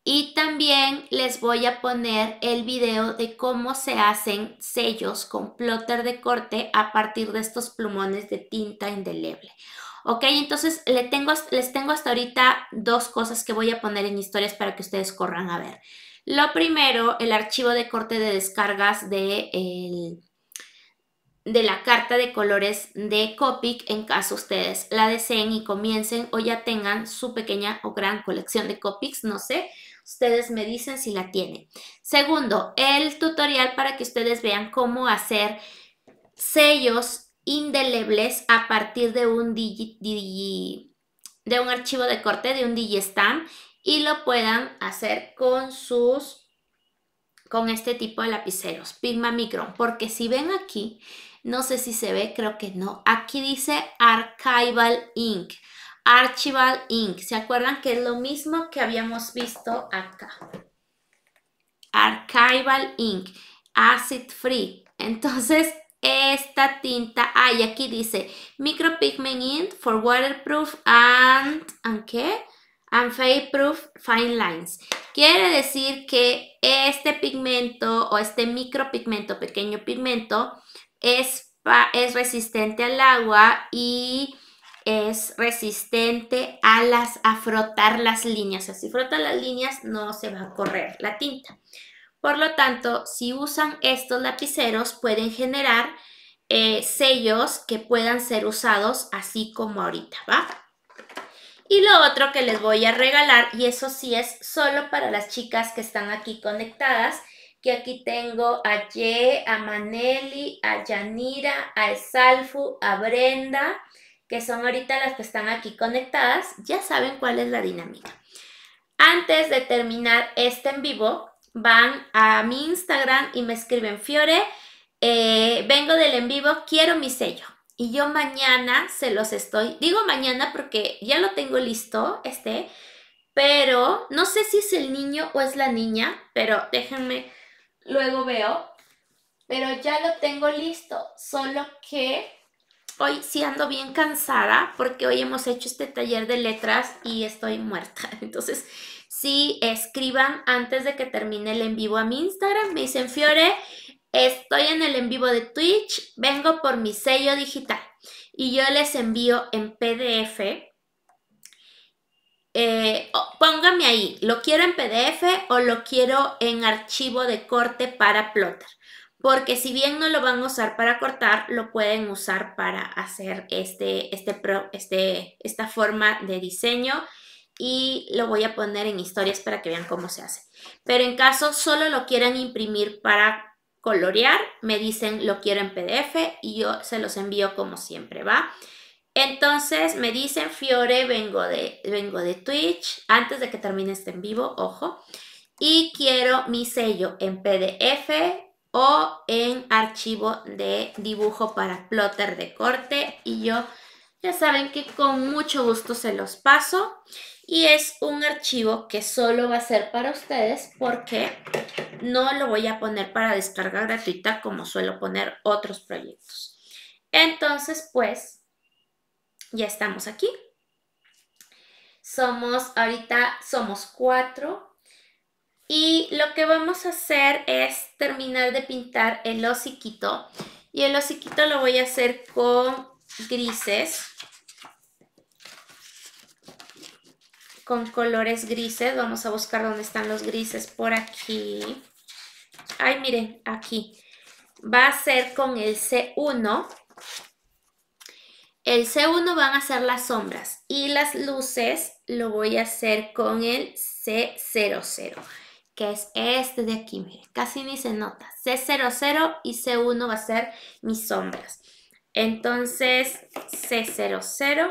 Y también les voy a poner el video de cómo se hacen sellos con plotter de corte a partir de estos plumones de tinta indeleble. Ok, entonces les tengo, les tengo hasta ahorita dos cosas que voy a poner en historias para que ustedes corran a ver. Lo primero, el archivo de corte de descargas de, el, de la carta de colores de Copic, en caso ustedes la deseen y comiencen o ya tengan su pequeña o gran colección de Copics, no sé. Ustedes me dicen si la tienen. Segundo, el tutorial para que ustedes vean cómo hacer sellos indelebles a partir de un, digi, digi, de un archivo de corte, de un digistamp, y lo puedan hacer con sus, con este tipo de lapiceros, Pigma Micron, porque si ven aquí, no sé si se ve, creo que no, aquí dice Archival Ink. Archival Ink, ¿se acuerdan que es lo mismo que habíamos visto acá? Archival Ink, Acid Free. Entonces, esta tinta, ah, y aquí dice Micro Pigment Ink for Waterproof and, and ¿qué? And Fade Proof Fine Lines. Quiere decir que este pigmento o este micropigmento, pequeño pigmento, es, es resistente al agua y es resistente a, las, a frotar las líneas. O sea, si frotan las líneas no se va a correr la tinta. Por lo tanto, si usan estos lapiceros pueden generar eh, sellos que puedan ser usados así como ahorita, ¿va? Y lo otro que les voy a regalar, y eso sí es solo para las chicas que están aquí conectadas, que aquí tengo a Ye, a Maneli, a Yanira, a Esalfu, a Brenda, que son ahorita las que están aquí conectadas, ya saben cuál es la dinámica. Antes de terminar este en vivo, van a mi Instagram y me escriben: Fiore, eh, vengo del en vivo, quiero mi sello. Y yo mañana se los estoy, digo mañana porque ya lo tengo listo, este, pero no sé si es el niño o es la niña, pero déjenme, luego veo, pero ya lo tengo listo, solo que hoy sí ando bien cansada porque hoy hemos hecho este taller de letras y estoy muerta. Entonces, sí, escriban antes de que termine el en vivo a mi Instagram. Me dicen: Fiore, estoy en el en vivo de Twitch, vengo por mi sello digital. Y yo les envío en P D F. Eh, oh, póngame ahí, lo quiero en P D F o lo quiero en archivo de corte para plotter. Porque si bien no lo van a usar para cortar, lo pueden usar para hacer este, este, pro, este, esta forma de diseño. Y lo voy a poner en historias para que vean cómo se hace. Pero en caso solo lo quieran imprimir para colorear, me dicen: lo quiero en P D F y yo se los envío como siempre, ¿va? Entonces me dicen: Fiore, vengo de, vengo de Twitch, antes de que termine este en vivo, ojo. Y quiero mi sello en P D F. O en archivo de dibujo para plotter de corte, y yo ya saben que con mucho gusto se los paso, y es un archivo que solo va a ser para ustedes porque no lo voy a poner para descarga gratuita como suelo poner otros proyectos. Entonces, pues ya estamos aquí, somos ahorita somos cuatro. Y lo que vamos a hacer es terminar de pintar el hociquito. Y el hociquito lo voy a hacer con grises. Con colores grises. Vamos a buscar dónde están los grises por aquí. Ay, miren, aquí. Va a ser con el C uno. El C uno van a ser las sombras. Y las luces lo voy a hacer con el C cero cero. Que es este de aquí, miren, casi ni se nota. C cero cero y C uno va a ser mis sombras. Entonces, C cero cero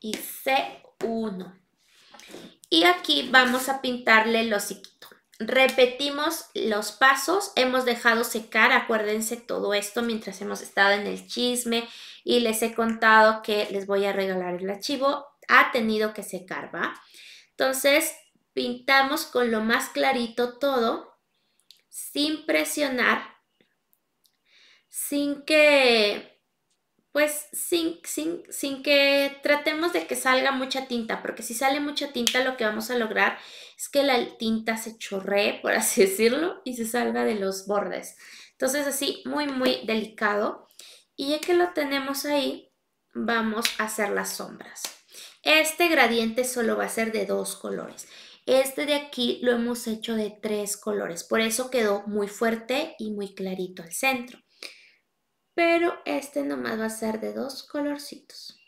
y C uno. Y aquí vamos a pintarle el hociquito. Repetimos los pasos, hemos dejado secar, acuérdense todo esto mientras hemos estado en el chisme y les he contado que les voy a regalar el archivo. Ha tenido que secar, ¿va? Entonces, pintamos con lo más clarito todo, sin presionar, sin que, pues, sin, sin, sin que tratemos de que salga mucha tinta, porque si sale mucha tinta lo que vamos a lograr es que la tinta se chorree, por así decirlo, y se salga de los bordes. Entonces, así, muy, muy delicado. Y ya que lo tenemos ahí, vamos a hacer las sombras. Este gradiente solo va a ser de dos colores. Este de aquí lo hemos hecho de tres colores, por eso quedó muy fuerte y muy clarito al centro. Pero este nomás va a ser de dos colorcitos.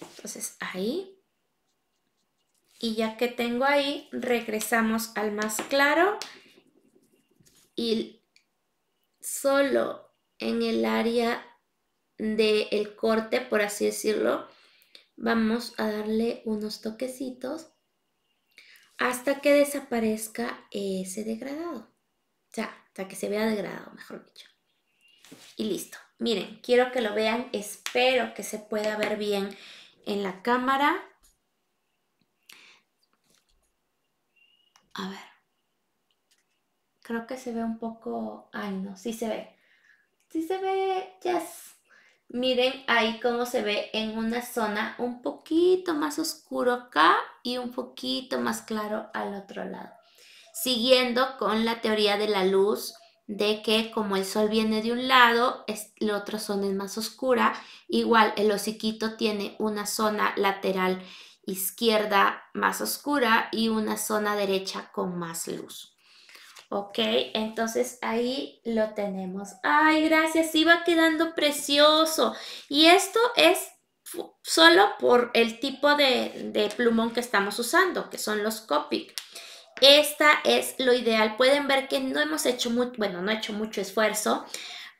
Entonces ahí. Y ya que tengo ahí, regresamos al más claro. Y solo en el área del corte, por así decirlo, vamos a darle unos toquecitos hasta que desaparezca ese degradado. O sea, hasta que se vea degradado, mejor dicho. Y listo. Miren, quiero que lo vean. Espero que se pueda ver bien en la cámara. A ver. Creo que se ve un poco... Ay, no, sí se ve. Sí se ve, yes. Miren ahí cómo se ve en una zona un poquito más oscuro acá y un poquito más claro al otro lado. Siguiendo con la teoría de la luz, de que como el sol viene de un lado, la otra zona es más oscura. Igual el hociquito tiene una zona lateral izquierda más oscura y una zona derecha con más luz. Ok, entonces ahí lo tenemos. ¡Ay, gracias! Sí va quedando precioso. Y esto es solo por el tipo de, de plumón que estamos usando, que son los Copic. Esta es lo ideal. Pueden ver que no hemos hecho mucho, bueno, no he hecho mucho esfuerzo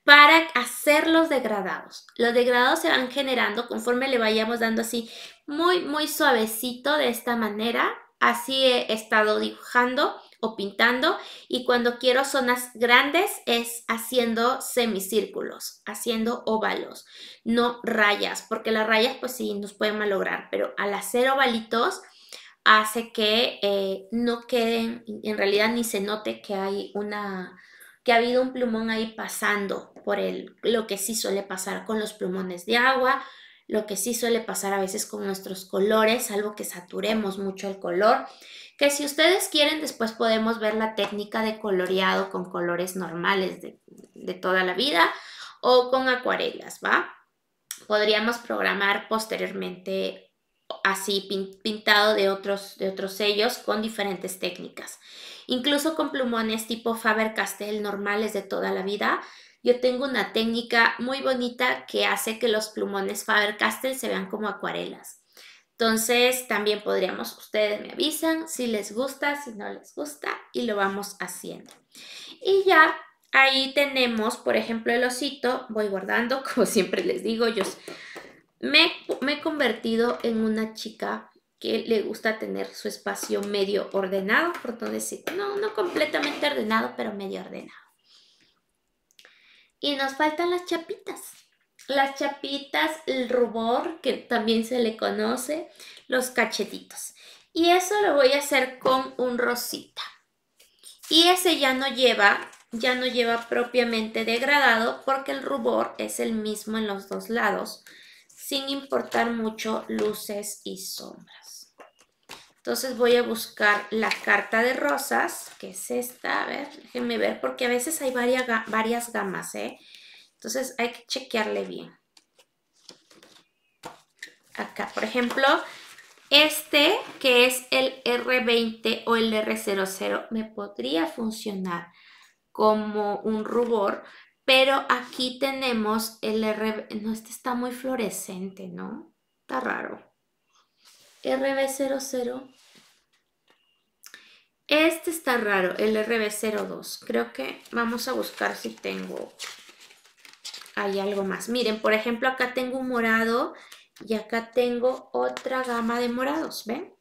para hacer los degradados. Los degradados se van generando conforme le vayamos dando así muy, muy suavecito de esta manera. Así he estado dibujando o pintando, y cuando quiero zonas grandes es haciendo semicírculos, haciendo óvalos, no rayas, porque las rayas pues sí nos pueden malograr, pero al hacer ovalitos hace que eh, no queden, en realidad ni se note que hay una, que ha habido un plumón ahí pasando por el, lo que sí suele pasar con los plumones de agua, lo que sí suele pasar a veces con nuestros colores, salvo que saturemos mucho el color. Que si ustedes quieren, después podemos ver la técnica de coloreado con colores normales de, de toda la vida o con acuarelas, ¿va? Podríamos programar posteriormente así pintado de otros, de otros sellos con diferentes técnicas. Incluso con plumones tipo Faber-Castell normales de toda la vida. Yo tengo una técnica muy bonita que hace que los plumones Faber-Castell se vean como acuarelas. Entonces también podríamos, ustedes me avisan si les gusta, si no les gusta, y lo vamos haciendo. Y ya ahí tenemos, por ejemplo, el osito. Voy guardando, como siempre les digo, yo me, me he convertido en una chica que le gusta tener su espacio medio ordenado, por no decir, no, no completamente ordenado, pero medio ordenado. Y nos faltan las chapitas. Las chapitas, el rubor, que también se le conoce, los cachetitos. Y eso lo voy a hacer con un rosita. Y ese ya no lleva, ya no lleva propiamente degradado, porque el rubor es el mismo en los dos lados, sin importar mucho luces y sombras. Entonces voy a buscar la carta de rosas, que es esta. A ver, déjenme ver, porque a veces hay varias, varias gamas, ¿eh? Entonces hay que chequearle bien. Acá, por ejemplo, este que es el erre veinte o el erre cero cero me podría funcionar como un rubor, pero aquí tenemos el erre... No, este está muy fluorescente, ¿no? Está raro. erre be cero cero. Este está raro, el erre be cero dos. Creo que vamos a buscar si tengo... Hay algo más. Miren, por ejemplo, acá tengo un morado y acá tengo otra gama de morados, ¿ven?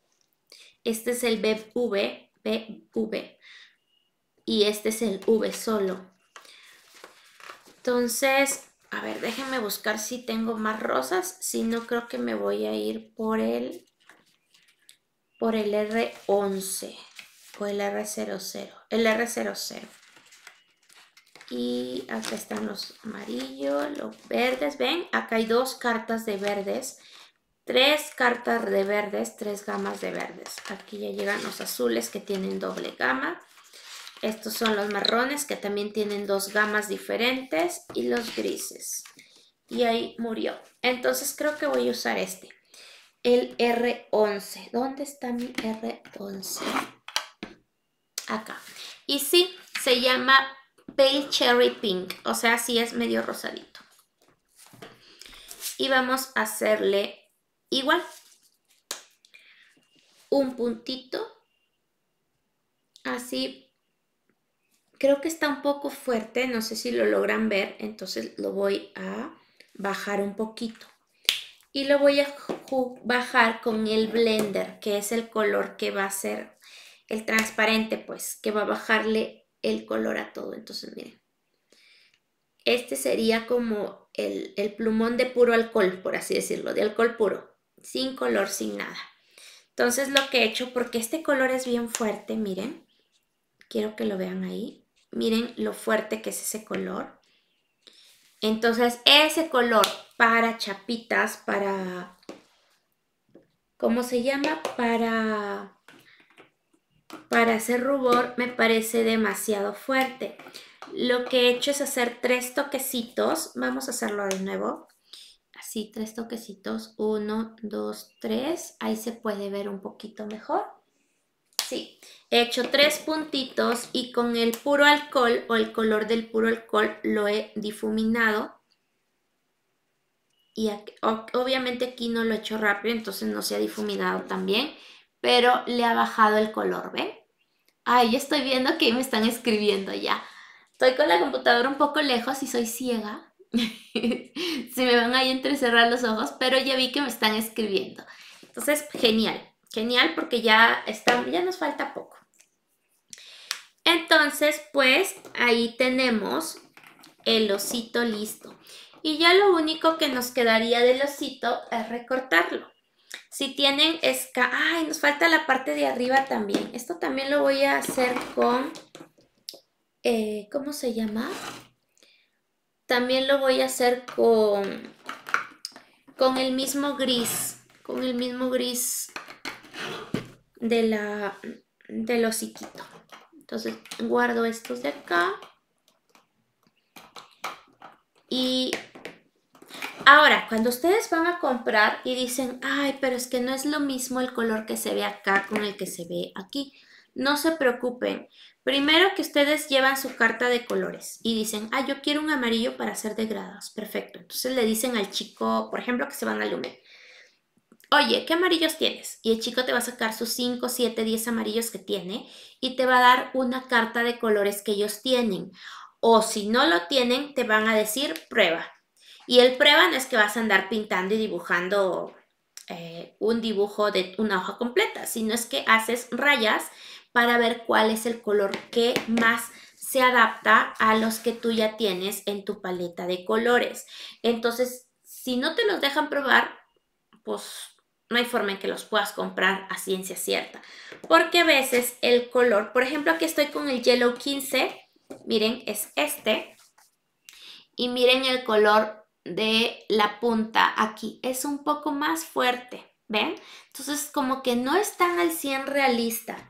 Este es el be uve, be uve y este es el uve solo. Entonces, a ver, déjenme buscar si tengo más rosas. Si no, creo que me voy a ir por el, por el erre once o el erre cero cero, el erre cero cero. Y acá están los amarillos, los verdes. ¿Ven? Acá hay dos cartas de verdes, tres cartas de verdes, tres gamas de verdes. Aquí ya llegan los azules que tienen doble gama. Estos son los marrones que también tienen dos gamas diferentes y los grises. y ahí murió. Entonces creo que voy a usar este, el erre once. ¿Dónde está mi erre once? Acá. Y sí, se llama Pale Cherry Pink, o sea, sí es medio rosadito. Y vamos a hacerle igual. Un puntito. Así. Creo que está un poco fuerte, no sé si lo logran ver, entonces lo voy a bajar un poquito. Y lo voy a bajar con el blender, que es el color que va a ser el transparente, pues, que va a bajarle el color a todo. Entonces, miren, este sería como el, el plumón de puro alcohol, por así decirlo, de alcohol puro, sin color, sin nada. Entonces lo que he hecho, porque este color es bien fuerte, miren, quiero que lo vean ahí, miren lo fuerte que es ese color. Entonces ese color para chapitas, para, ¿cómo se llama? Para... Para hacer rubor me parece demasiado fuerte. Lo que he hecho es hacer tres toquecitos. Vamos a hacerlo de nuevo. Así, tres toquecitos. Uno, dos, tres. Ahí se puede ver un poquito mejor. Sí, he hecho tres puntitos y con el puro alcohol o el color del puro alcohol lo he difuminado. Y aquí, obviamente aquí no lo he hecho rápido, entonces no se ha difuminado tan bien. Pero le ha bajado el color, ¿ven? Ay, yo estoy viendo que me están escribiendo ya. Estoy con la computadora un poco lejos y soy ciega. Se me van ahí entrecerrar los ojos, pero ya vi que me están escribiendo. Entonces, genial. Genial porque ya, está, ya nos falta poco. Entonces, pues, ahí tenemos el osito listo. Y ya lo único que nos quedaría del osito es recortarlo. Si tienen esca... ¡Ay! Nos falta la parte de arriba también. Esto también lo voy a hacer con... Eh, ¿Cómo se llama? También lo voy a hacer con... Con el mismo gris. Con el mismo gris de la... Del hociquito. Entonces guardo estos de acá. Y... Ahora, cuando ustedes van a comprar y dicen, ay, pero es que no es lo mismo el color que se ve acá con el que se ve aquí, no se preocupen. Primero que ustedes llevan su carta de colores y dicen, ah, yo quiero un amarillo para hacer degradados. Perfecto. Entonces le dicen al chico, por ejemplo, que se van a Lumen, oye, ¿qué amarillos tienes? Y el chico te va a sacar sus cinco, siete, diez amarillos que tiene y te va a dar una carta de colores que ellos tienen. O si no lo tienen, te van a decir, prueba. Y el prueba no es que vas a andar pintando y dibujando eh, un dibujo de una hoja completa, sino es que haces rayas para ver cuál es el color que más se adapta a los que tú ya tienes en tu paleta de colores. Entonces, si no te los dejan probar, pues no hay forma en que los puedas comprar a ciencia cierta. Porque a veces el color, por ejemplo, aquí estoy con el Yellow quince, miren, es este. Y miren el color de la punta aquí, es un poco más fuerte, ¿ven? Entonces como que no es tan al cien realista,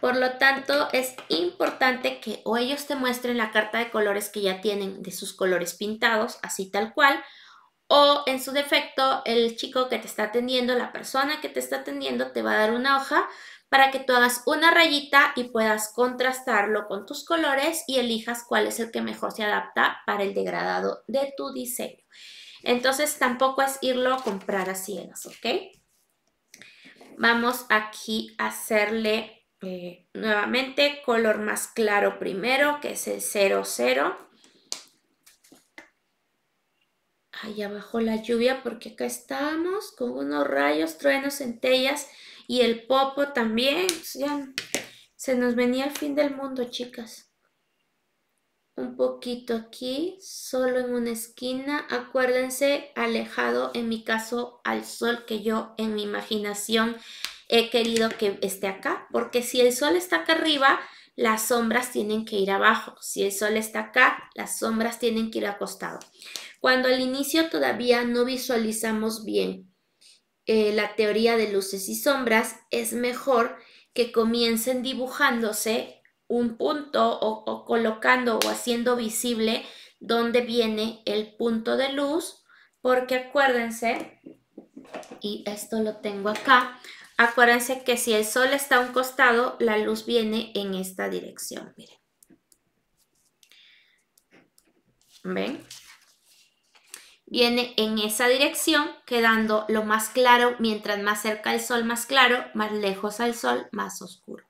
por lo tanto es importante que o ellos te muestren la carta de colores que ya tienen de sus colores pintados, así tal cual, o en su defecto el chico que te está atendiendo, la persona que te está atendiendo te va a dar una hoja para que tú hagas una rayita y puedas contrastarlo con tus colores y elijas cuál es el que mejor se adapta para el degradado de tu diseño. Entonces tampoco es irlo a comprar a ciegas, ¿ok? Vamos aquí a hacerle eh, nuevamente color más claro primero, que es el cero cero. Ahí abajo la lluvia porque acá estamos con unos rayos, truenos, centellas. Y el popo también, ya se nos venía el fin del mundo, chicas. Un poquito aquí, solo en una esquina. Acuérdense, alejado, en mi caso, al sol que yo en mi imaginación he querido que esté acá. Porque si el sol está acá arriba, las sombras tienen que ir abajo. Si el sol está acá, las sombras tienen que ir acostado. Cuando al inicio todavía no visualizamos bien Eh, la teoría de luces y sombras, es mejor que comiencen dibujándose un punto o, o colocando o haciendo visible dónde viene el punto de luz Porque acuérdense, y esto lo tengo acá, acuérdense que si el sol está a un costado, la luz viene en esta dirección, miren. ¿Ven? Viene en esa dirección, quedando lo más claro, mientras más cerca el sol más claro, más lejos al sol más oscuro.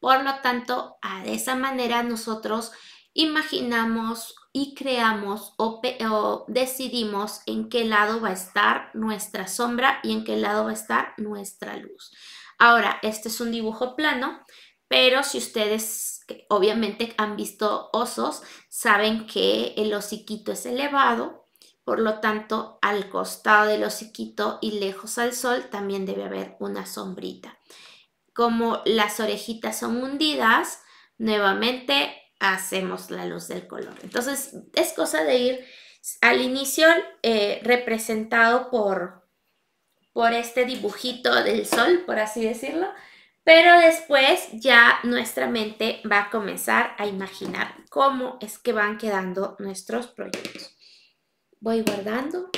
Por lo tanto, de esa manera nosotros imaginamos y creamos o, o decidimos en qué lado va a estar nuestra sombra y en qué lado va a estar nuestra luz. Ahora, este es un dibujo plano, pero si ustedes obviamente han visto osos, saben que el hociquito es elevado, por lo tanto al costado del hociquito y lejos al sol también debe haber una sombrita. Como las orejitas son hundidas, nuevamente hacemos la luz del color. Entonces es cosa de ir al inicio eh, representado por, por este dibujito del sol, por así decirlo, pero después ya nuestra mente va a comenzar a imaginar cómo es que van quedando nuestros proyectos. Voy guardando.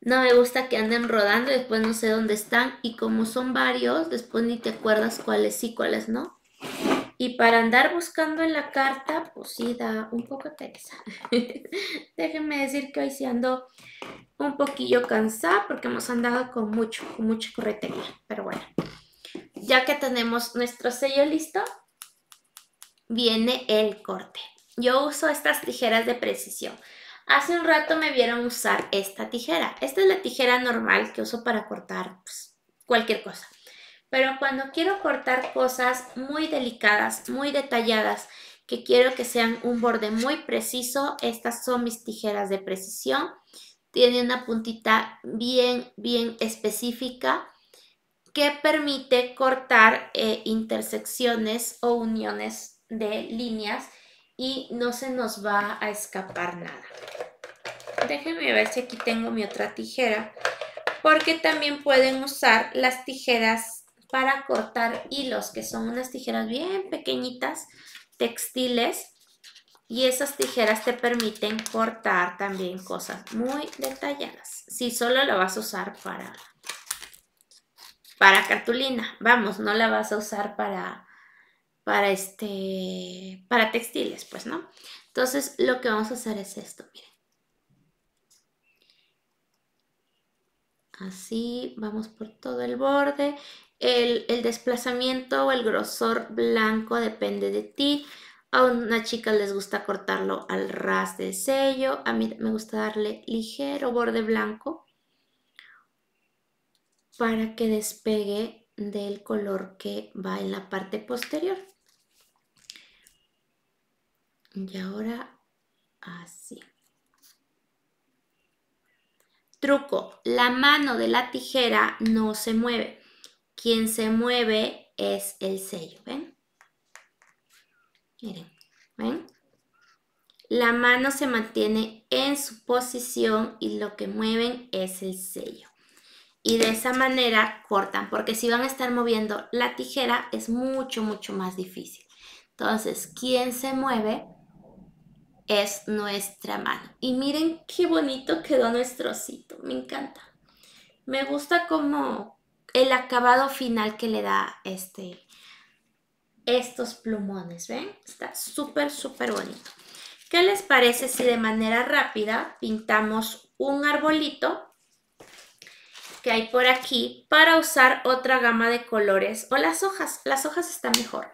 No me gusta que anden rodando y después no sé dónde están, y como son varios, después ni te acuerdas cuáles sí, cuáles no. Y para andar buscando en la carta, pues sí da un poco de pereza. Déjenme decir que hoy sí ando un poquillo cansada porque hemos andado con mucho, con mucha corretería. Pero bueno, ya que tenemos nuestro sello listo, viene el corte. Yo uso estas tijeras de precisión. Hace un rato me vieron usar esta tijera. Esta es la tijera normal que uso para cortar pues, cualquier cosa. Pero cuando quiero cortar cosas muy delicadas, muy detalladas, que quiero que sean un borde muy preciso, estas son mis tijeras de precisión. Tiene una puntita bien, bien específica que permite cortar eh, intersecciones o uniones de líneas y no se nos va a escapar nada. Déjenme ver si aquí tengo mi otra tijera, porque también pueden usar las tijeras para cortar hilos, que son unas tijeras bien pequeñitas, textiles, y esas tijeras te permiten cortar también cosas muy detalladas. Si solo la vas a usar para, para cartulina, vamos, no la vas a usar para... Para, este, para textiles, pues, ¿no? Entonces, lo que vamos a hacer es esto, miren. Así, vamos por todo el borde. El, el desplazamiento o el grosor blanco depende de ti. A unas chicas les gusta cortarlo al ras del sello. A mí me gusta darle ligero borde blanco para que despegue del color que va en la parte posterior. Y ahora así. Truco, la mano de la tijera no se mueve. Quien se mueve es el sello, ¿ven? Miren, ¿ven? La mano se mantiene en su posición y lo que mueven es el sello. Y de esa manera cortan, porque si van a estar moviendo la tijera es mucho, mucho más difícil. Entonces, quien se mueve es nuestra mano. Y miren qué bonito quedó nuestro osito, me encanta. Me gusta como el acabado final que le da este, estos plumones, ¿ven? Está súper, súper bonito. ¿Qué les parece si de manera rápida pintamos un arbolito que hay por aquí para usar otra gama de colores, o las hojas, las hojas están mejor,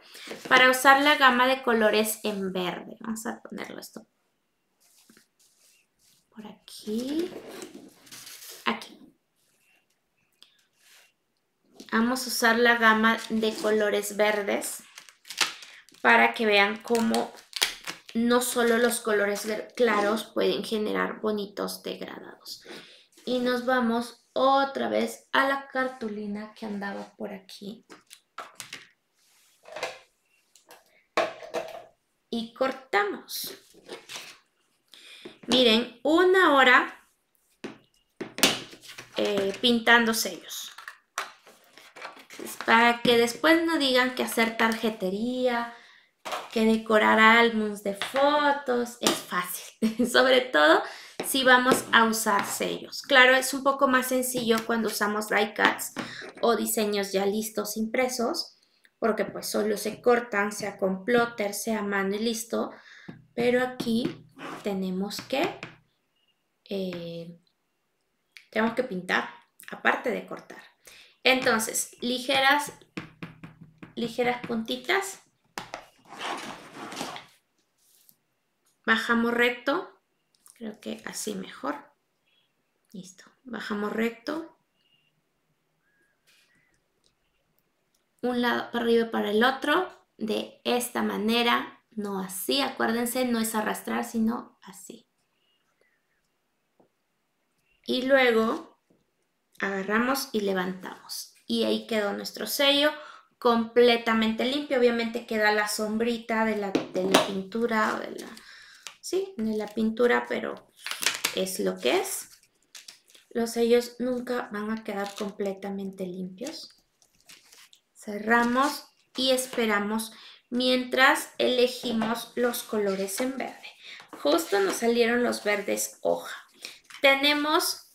para usar la gama de colores en verde? Vamos a ponerlo esto por aquí, aquí. Vamos a usar la gama de colores verdes para que vean cómo no solo los colores claros pueden generar bonitos degradados. Y nos vamos otra vez a la cartulina que andaba por aquí. Y cortamos. Miren, una hora eh, pintando sellos. Para que después no digan que hacer tarjetería, que decorar álbumes de fotos, es fácil. Sobre todo si vamos a usar sellos. Claro, es un poco más sencillo cuando usamos die cuts o diseños ya listos impresos, porque pues solo se cortan, sea con plotter, sea a mano y listo. Pero aquí tenemos que, eh, tenemos que pintar, aparte de cortar. Entonces, ligeras, ligeras puntitas. Bajamos recto. Creo que así mejor. Listo. Bajamos recto. Un lado para arriba y para el otro. De esta manera. No así. Acuérdense, no es arrastrar, sino así. Y luego agarramos y levantamos. Y ahí quedó nuestro sello completamente limpio. Obviamente queda la sombrita de la, de la pintura o de la... Sí, de la pintura, pero es lo que es. Los sellos nunca van a quedar completamente limpios. Cerramos y esperamos mientras elegimos los colores en verde. Justo nos salieron los verdes hoja. Tenemos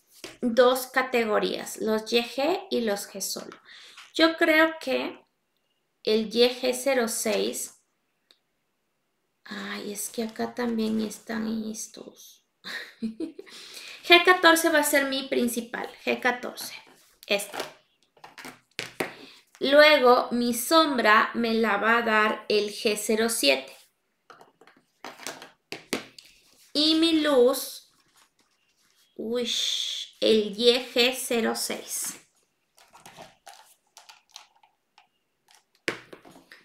dos categorías, los Y G y los G solo. Yo creo que el Y G cero seis... Ay, es que acá también están estos. G catorce va a ser mi principal. G catorce. Este. Luego, mi sombra me la va a dar el G cero siete. Y mi luz, uy, el Y G cero seis.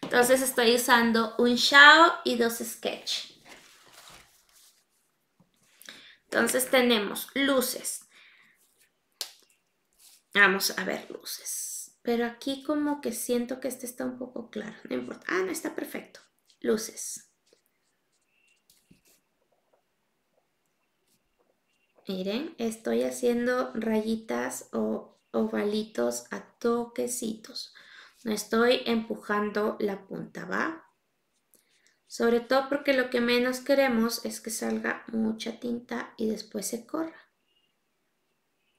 Entonces estoy usando un Ciao y dos Sketch. Entonces tenemos luces. Vamos a ver luces. Pero aquí como que siento que este está un poco claro. No importa. Ah, no, está perfecto. Luces. Miren, estoy haciendo rayitas o ovalitos a toquecitos. No estoy empujando la punta, ¿va? Sobre todo porque lo que menos queremos es que salga mucha tinta y después se corra.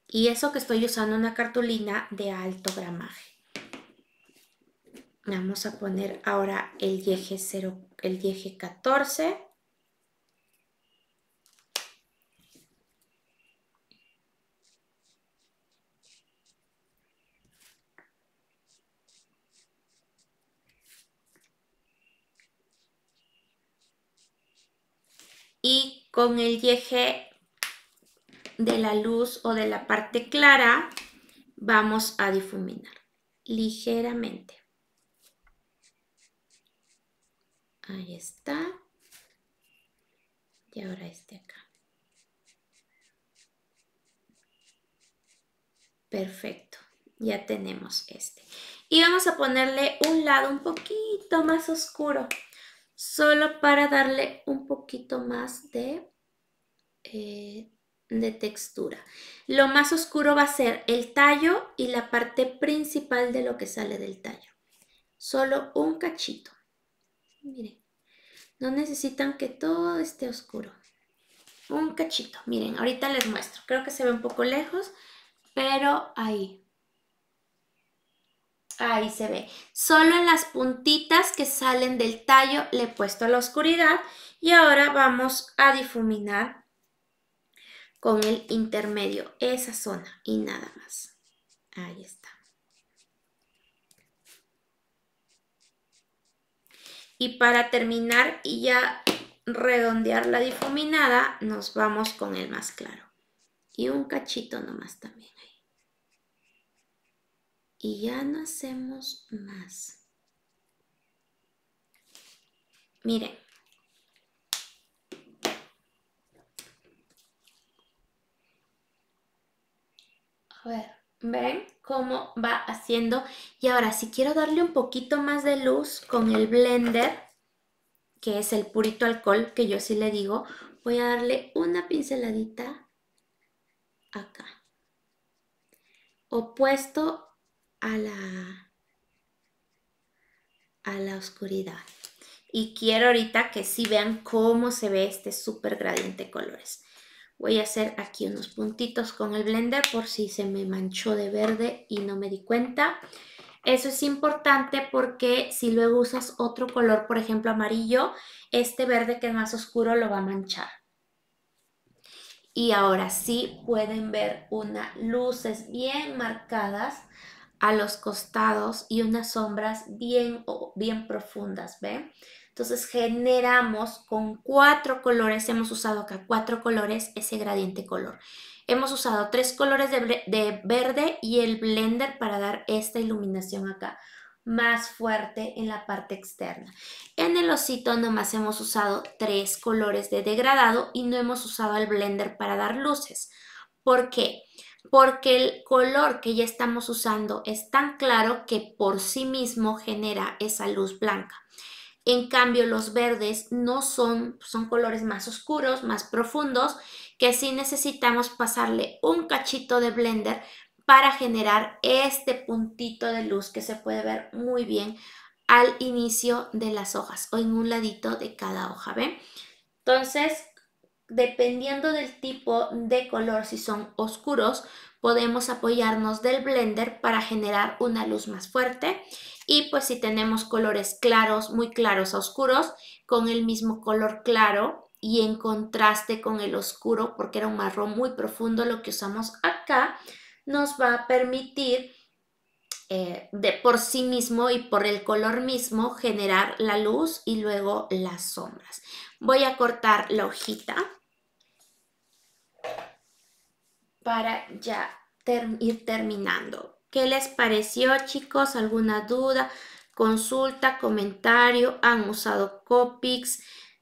Y eso que estoy usando una cartulina de alto gramaje. Vamos a poner ahora el Y G catorce. Y con el Y G de la luz o de la parte clara vamos a difuminar ligeramente. Ahí está. Y ahora este acá. Perfecto. Ya tenemos este. Y vamos a ponerle un lado un poquito más oscuro. Solo para darle un poquito más de, eh, de textura. Lo más oscuro va a ser el tallo y la parte principal de lo que sale del tallo. Solo un cachito. Miren, no necesitan que todo esté oscuro. Un cachito. Miren, ahorita les muestro. Creo que se ve un poco lejos, pero ahí. Ahí se ve. Solo en las puntitas que salen del tallo le he puesto la oscuridad. Y ahora vamos a difuminar con el intermedio. Esa zona y nada más. Ahí está. Y para terminar y ya redondear la difuminada, nos vamos con el más claro. Y un cachito nomás también ahí. Y ya no hacemos más. Miren. A ver, ¿ven cómo va haciendo? Y ahora, si quiero darle un poquito más de luz con el blender, que es el purito alcohol, que yo sí le digo, voy a darle una pinceladita acá. Opuesto A la, a la oscuridad. Y quiero ahorita que sí vean cómo se ve este súper gradiente de colores. Voy a hacer aquí unos puntitos con el blender por si se me manchó de verde y no me di cuenta. Eso es importante porque si luego usas otro color, por ejemplo amarillo, este verde que es más oscuro lo va a manchar. Y ahora sí pueden ver unas luces bien marcadas a los costados y unas sombras bien, bien profundas, ¿ven? Entonces generamos con cuatro colores, hemos usado acá cuatro colores, ese gradiente color. Hemos usado tres colores de, de verde y el blender para dar esta iluminación acá, más fuerte en la parte externa. En el osito nomás hemos usado tres colores de degradado y no hemos usado el blender para dar luces. ¿Por qué? Porque el color que ya estamos usando es tan claro que por sí mismo genera esa luz blanca. En cambio, los verdes no son, son colores más oscuros, más profundos, que sí necesitamos pasarle un cachito de blender para generar este puntito de luz que se puede ver muy bien al inicio de las hojas o en un ladito de cada hoja, ¿ven? Entonces, dependiendo del tipo de color, si son oscuros, podemos apoyarnos del blender para generar una luz más fuerte. Y pues si tenemos colores claros, muy claros a oscuros, con el mismo color claro y en contraste con el oscuro, porque era un marrón muy profundo lo que usamos acá, nos va a permitir eh, de por sí mismo y por el color mismo generar la luz y luego las sombras. Voy a cortar la hojita para ya ter ir terminando. ¿Qué les pareció, chicos? ¿Alguna duda, consulta, comentario? ¿Han usado Copic?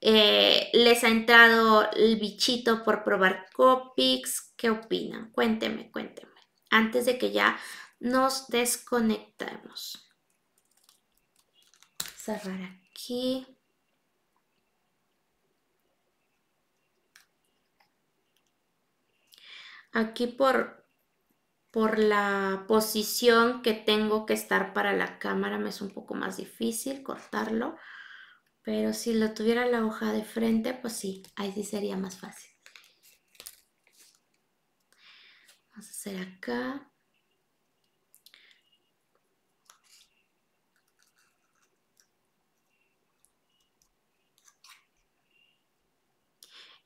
Eh, ¿Les ha entrado el bichito por probar Copic? ¿Qué opinan? Cuéntenme, cuéntenme. Antes de que ya nos desconectemos. Cerrar aquí. Aquí por, por la posición que tengo que estar para la cámara me es un poco más difícil cortarlo. Pero si lo tuviera la hoja de frente, pues sí, ahí sí sería más fácil. Vamos a hacer acá.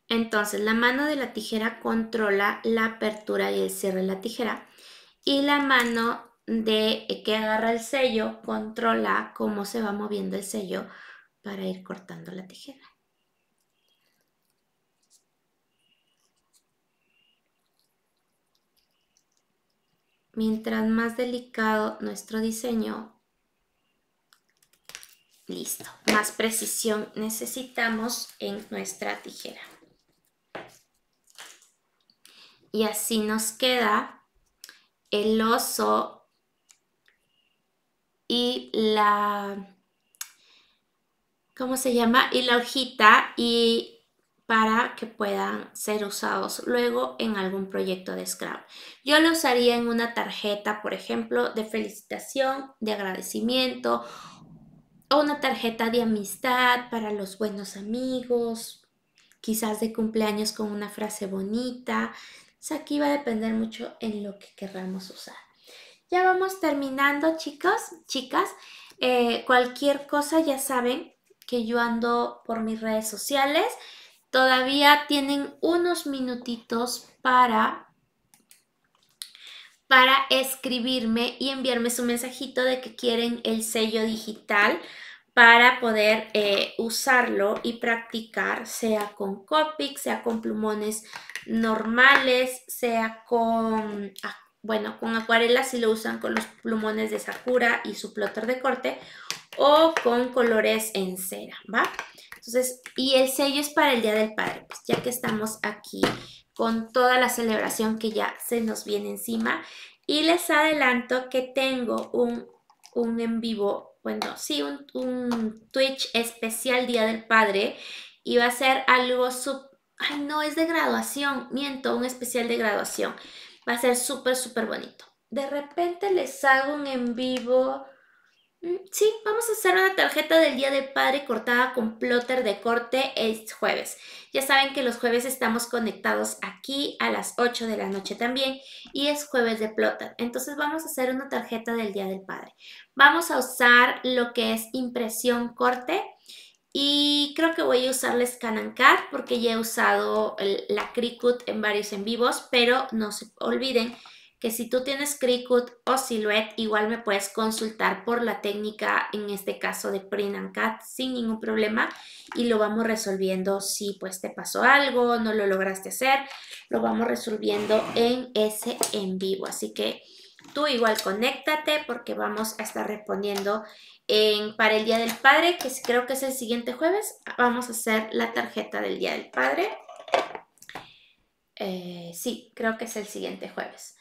Entonces la mano de la tijera controla la apertura y el cierre de la tijera y la mano de, que agarra el sello controla cómo se va moviendo el sello para ir cortando la tijera. Mientras más delicado nuestro diseño, listo, más precisión necesitamos en nuestra tijera. Y así nos queda el oso y la, ¿cómo se llama? Y la hojita, y para que puedan ser usados luego en algún proyecto de Scrap. Yo lo usaría en una tarjeta, por ejemplo, de felicitación, de agradecimiento, o una tarjeta de amistad para los buenos amigos, quizás de cumpleaños con una frase bonita. O sea, aquí va a depender mucho en lo que querramos usar. Ya vamos terminando, chicos, chicas. Eh, cualquier cosa ya saben que yo ando por mis redes sociales. Todavía tienen unos minutitos para, para escribirme y enviarme su mensajito de que quieren el sello digital para poder eh, usarlo y practicar, sea con Copic, sea con plumones normales, sea con, ah, bueno, con acuarelas si lo usan con los plumones de Sakura y su plotter de corte, o con colores en cera, ¿va? Entonces, y el sello es para el Día del Padre, pues ya que estamos aquí con toda la celebración que ya se nos viene encima. Y les adelanto que tengo un, un en vivo. Bueno, sí, un, un Twitch especial Día del Padre y va a ser algo sub... Ay, no, es de graduación, miento, un especial de graduación. Va a ser súper, súper bonito. De repente les hago un en vivo... Sí, vamos a hacer una tarjeta del Día del Padre cortada con plotter de corte el jueves. Ya saben que los jueves estamos conectados aquí a las ocho de la noche también y es jueves de Plotter. Entonces vamos a hacer una tarjeta del Día del Padre. Vamos a usar lo que es impresión corte y creo que voy a usar la ScanNCut porque ya he usado el, la Cricut en varios en vivos, pero no se olviden que si tú tienes Cricut o Silhouette, igual me puedes consultar por la técnica, en este caso de Print and Cut, sin ningún problema. Y lo vamos resolviendo si pues te pasó algo, no lo lograste hacer, lo vamos resolviendo en ese en vivo. Así que tú igual conéctate porque vamos a estar respondiendo en, para el Día del Padre, que creo que es el siguiente jueves. Vamos a hacer la tarjeta del Día del Padre. Eh, sí, creo que es el siguiente jueves.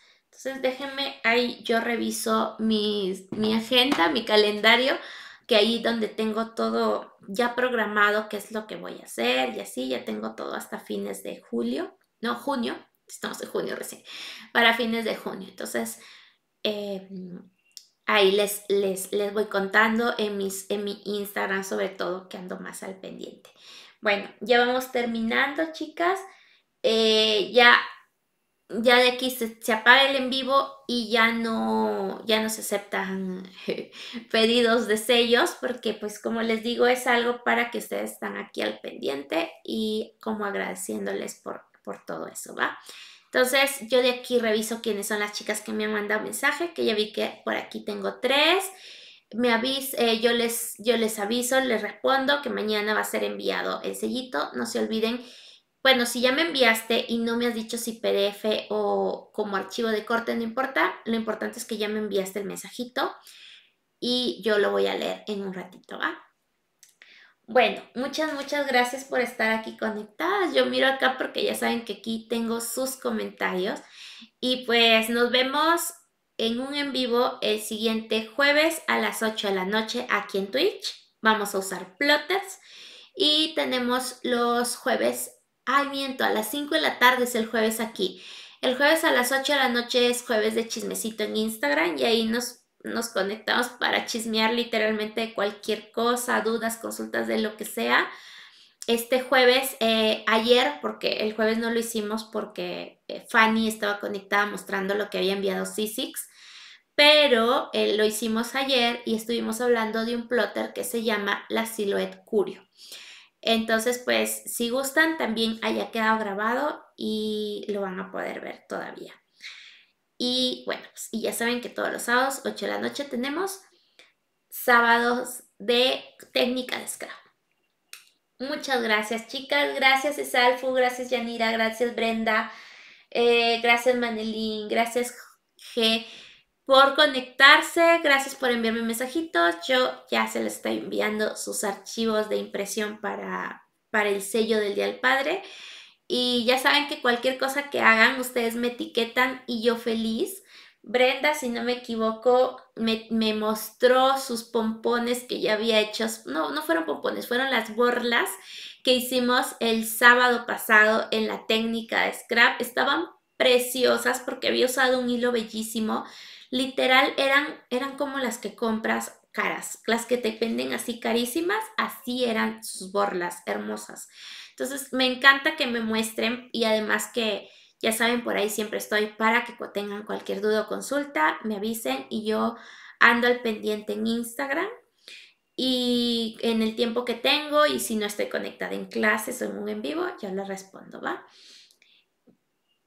Entonces déjenme, ahí yo reviso mi, mi agenda, mi calendario, que ahí donde tengo todo ya programado, qué es lo que voy a hacer y así, ya tengo todo hasta fines de julio, no, junio, estamos en junio recién, para fines de junio. Entonces eh, ahí les, les, les voy contando en, mis, en mi Instagram, sobre todo, que ando más al pendiente. Bueno, ya vamos terminando, chicas, eh, ya... Ya de aquí se, se apaga el en vivo y ya no, ya no se aceptan pedidos de sellos porque, pues, como les digo, es algo para que ustedes están aquí al pendiente y como agradeciéndoles por, por todo eso, ¿va? Entonces, yo de aquí reviso quiénes son las chicas que me han mandado mensaje, que ya vi que por aquí tengo tres. Me avis, eh, yo, les, yo les aviso, les respondo que mañana va a ser enviado el sellito. No se olviden. Bueno, si ya me enviaste y no me has dicho si P D F o como archivo de corte, no importa. Lo importante es que ya me enviaste el mensajito y yo lo voy a leer en un ratito, ¿va? Bueno, muchas, muchas gracias por estar aquí conectadas. Yo miro acá porque ya saben que aquí tengo sus comentarios. Y pues nos vemos en un en vivo el siguiente jueves a las ocho de la noche aquí en Twitch. Vamos a usar Plotters y tenemos los jueves... Ay, miento, a las cinco de la tarde es el jueves aquí. El jueves a las ocho de la noche es jueves de chismecito en Instagram y ahí nos, nos conectamos para chismear literalmente cualquier cosa, dudas, consultas de lo que sea. Este jueves, eh, ayer, porque el jueves no lo hicimos porque eh, Fanny estaba conectada mostrando lo que había enviado Sisix, pero eh, lo hicimos ayer y estuvimos hablando de un plotter que se llama la Silhouette Curio. Entonces, pues, si gustan, también haya quedado grabado y lo van a poder ver todavía. Y, bueno, pues, y ya saben que todos los sábados, ocho de la noche, tenemos sábados de técnica de Scrap. Muchas gracias, chicas. Gracias, Esalfu. Gracias, Yanira. Gracias, Brenda. Eh, gracias, Manelín. Gracias, G, por conectarse, gracias por enviarme mensajitos. Yo ya se les estoy enviando sus archivos de impresión para, para el sello del Día del Padre. Y ya saben que cualquier cosa que hagan, ustedes me etiquetan y yo feliz. Brenda, si no me equivoco, me, me mostró sus pompones que ya había hecho. No, no fueron pompones, fueron las borlas que hicimos el sábado pasado en la técnica de Scrap. Estaban preciosas porque había usado un hilo bellísimo. Literal, eran, eran como las que compras caras, las que te venden así carísimas, así eran sus borlas hermosas. Entonces, me encanta que me muestren y además que, ya saben, por ahí siempre estoy para que tengan cualquier duda o consulta, me avisen y yo ando al pendiente en Instagram y en el tiempo que tengo y si no estoy conectada en clases o en un en vivo, yo les respondo, ¿va?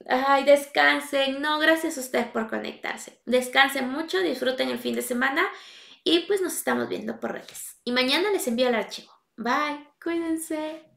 Ay, descansen. No, gracias a ustedes por conectarse. Descansen mucho, disfruten el fin de semana y pues nos estamos viendo por redes. Y mañana les envío el archivo. Bye, cuídense.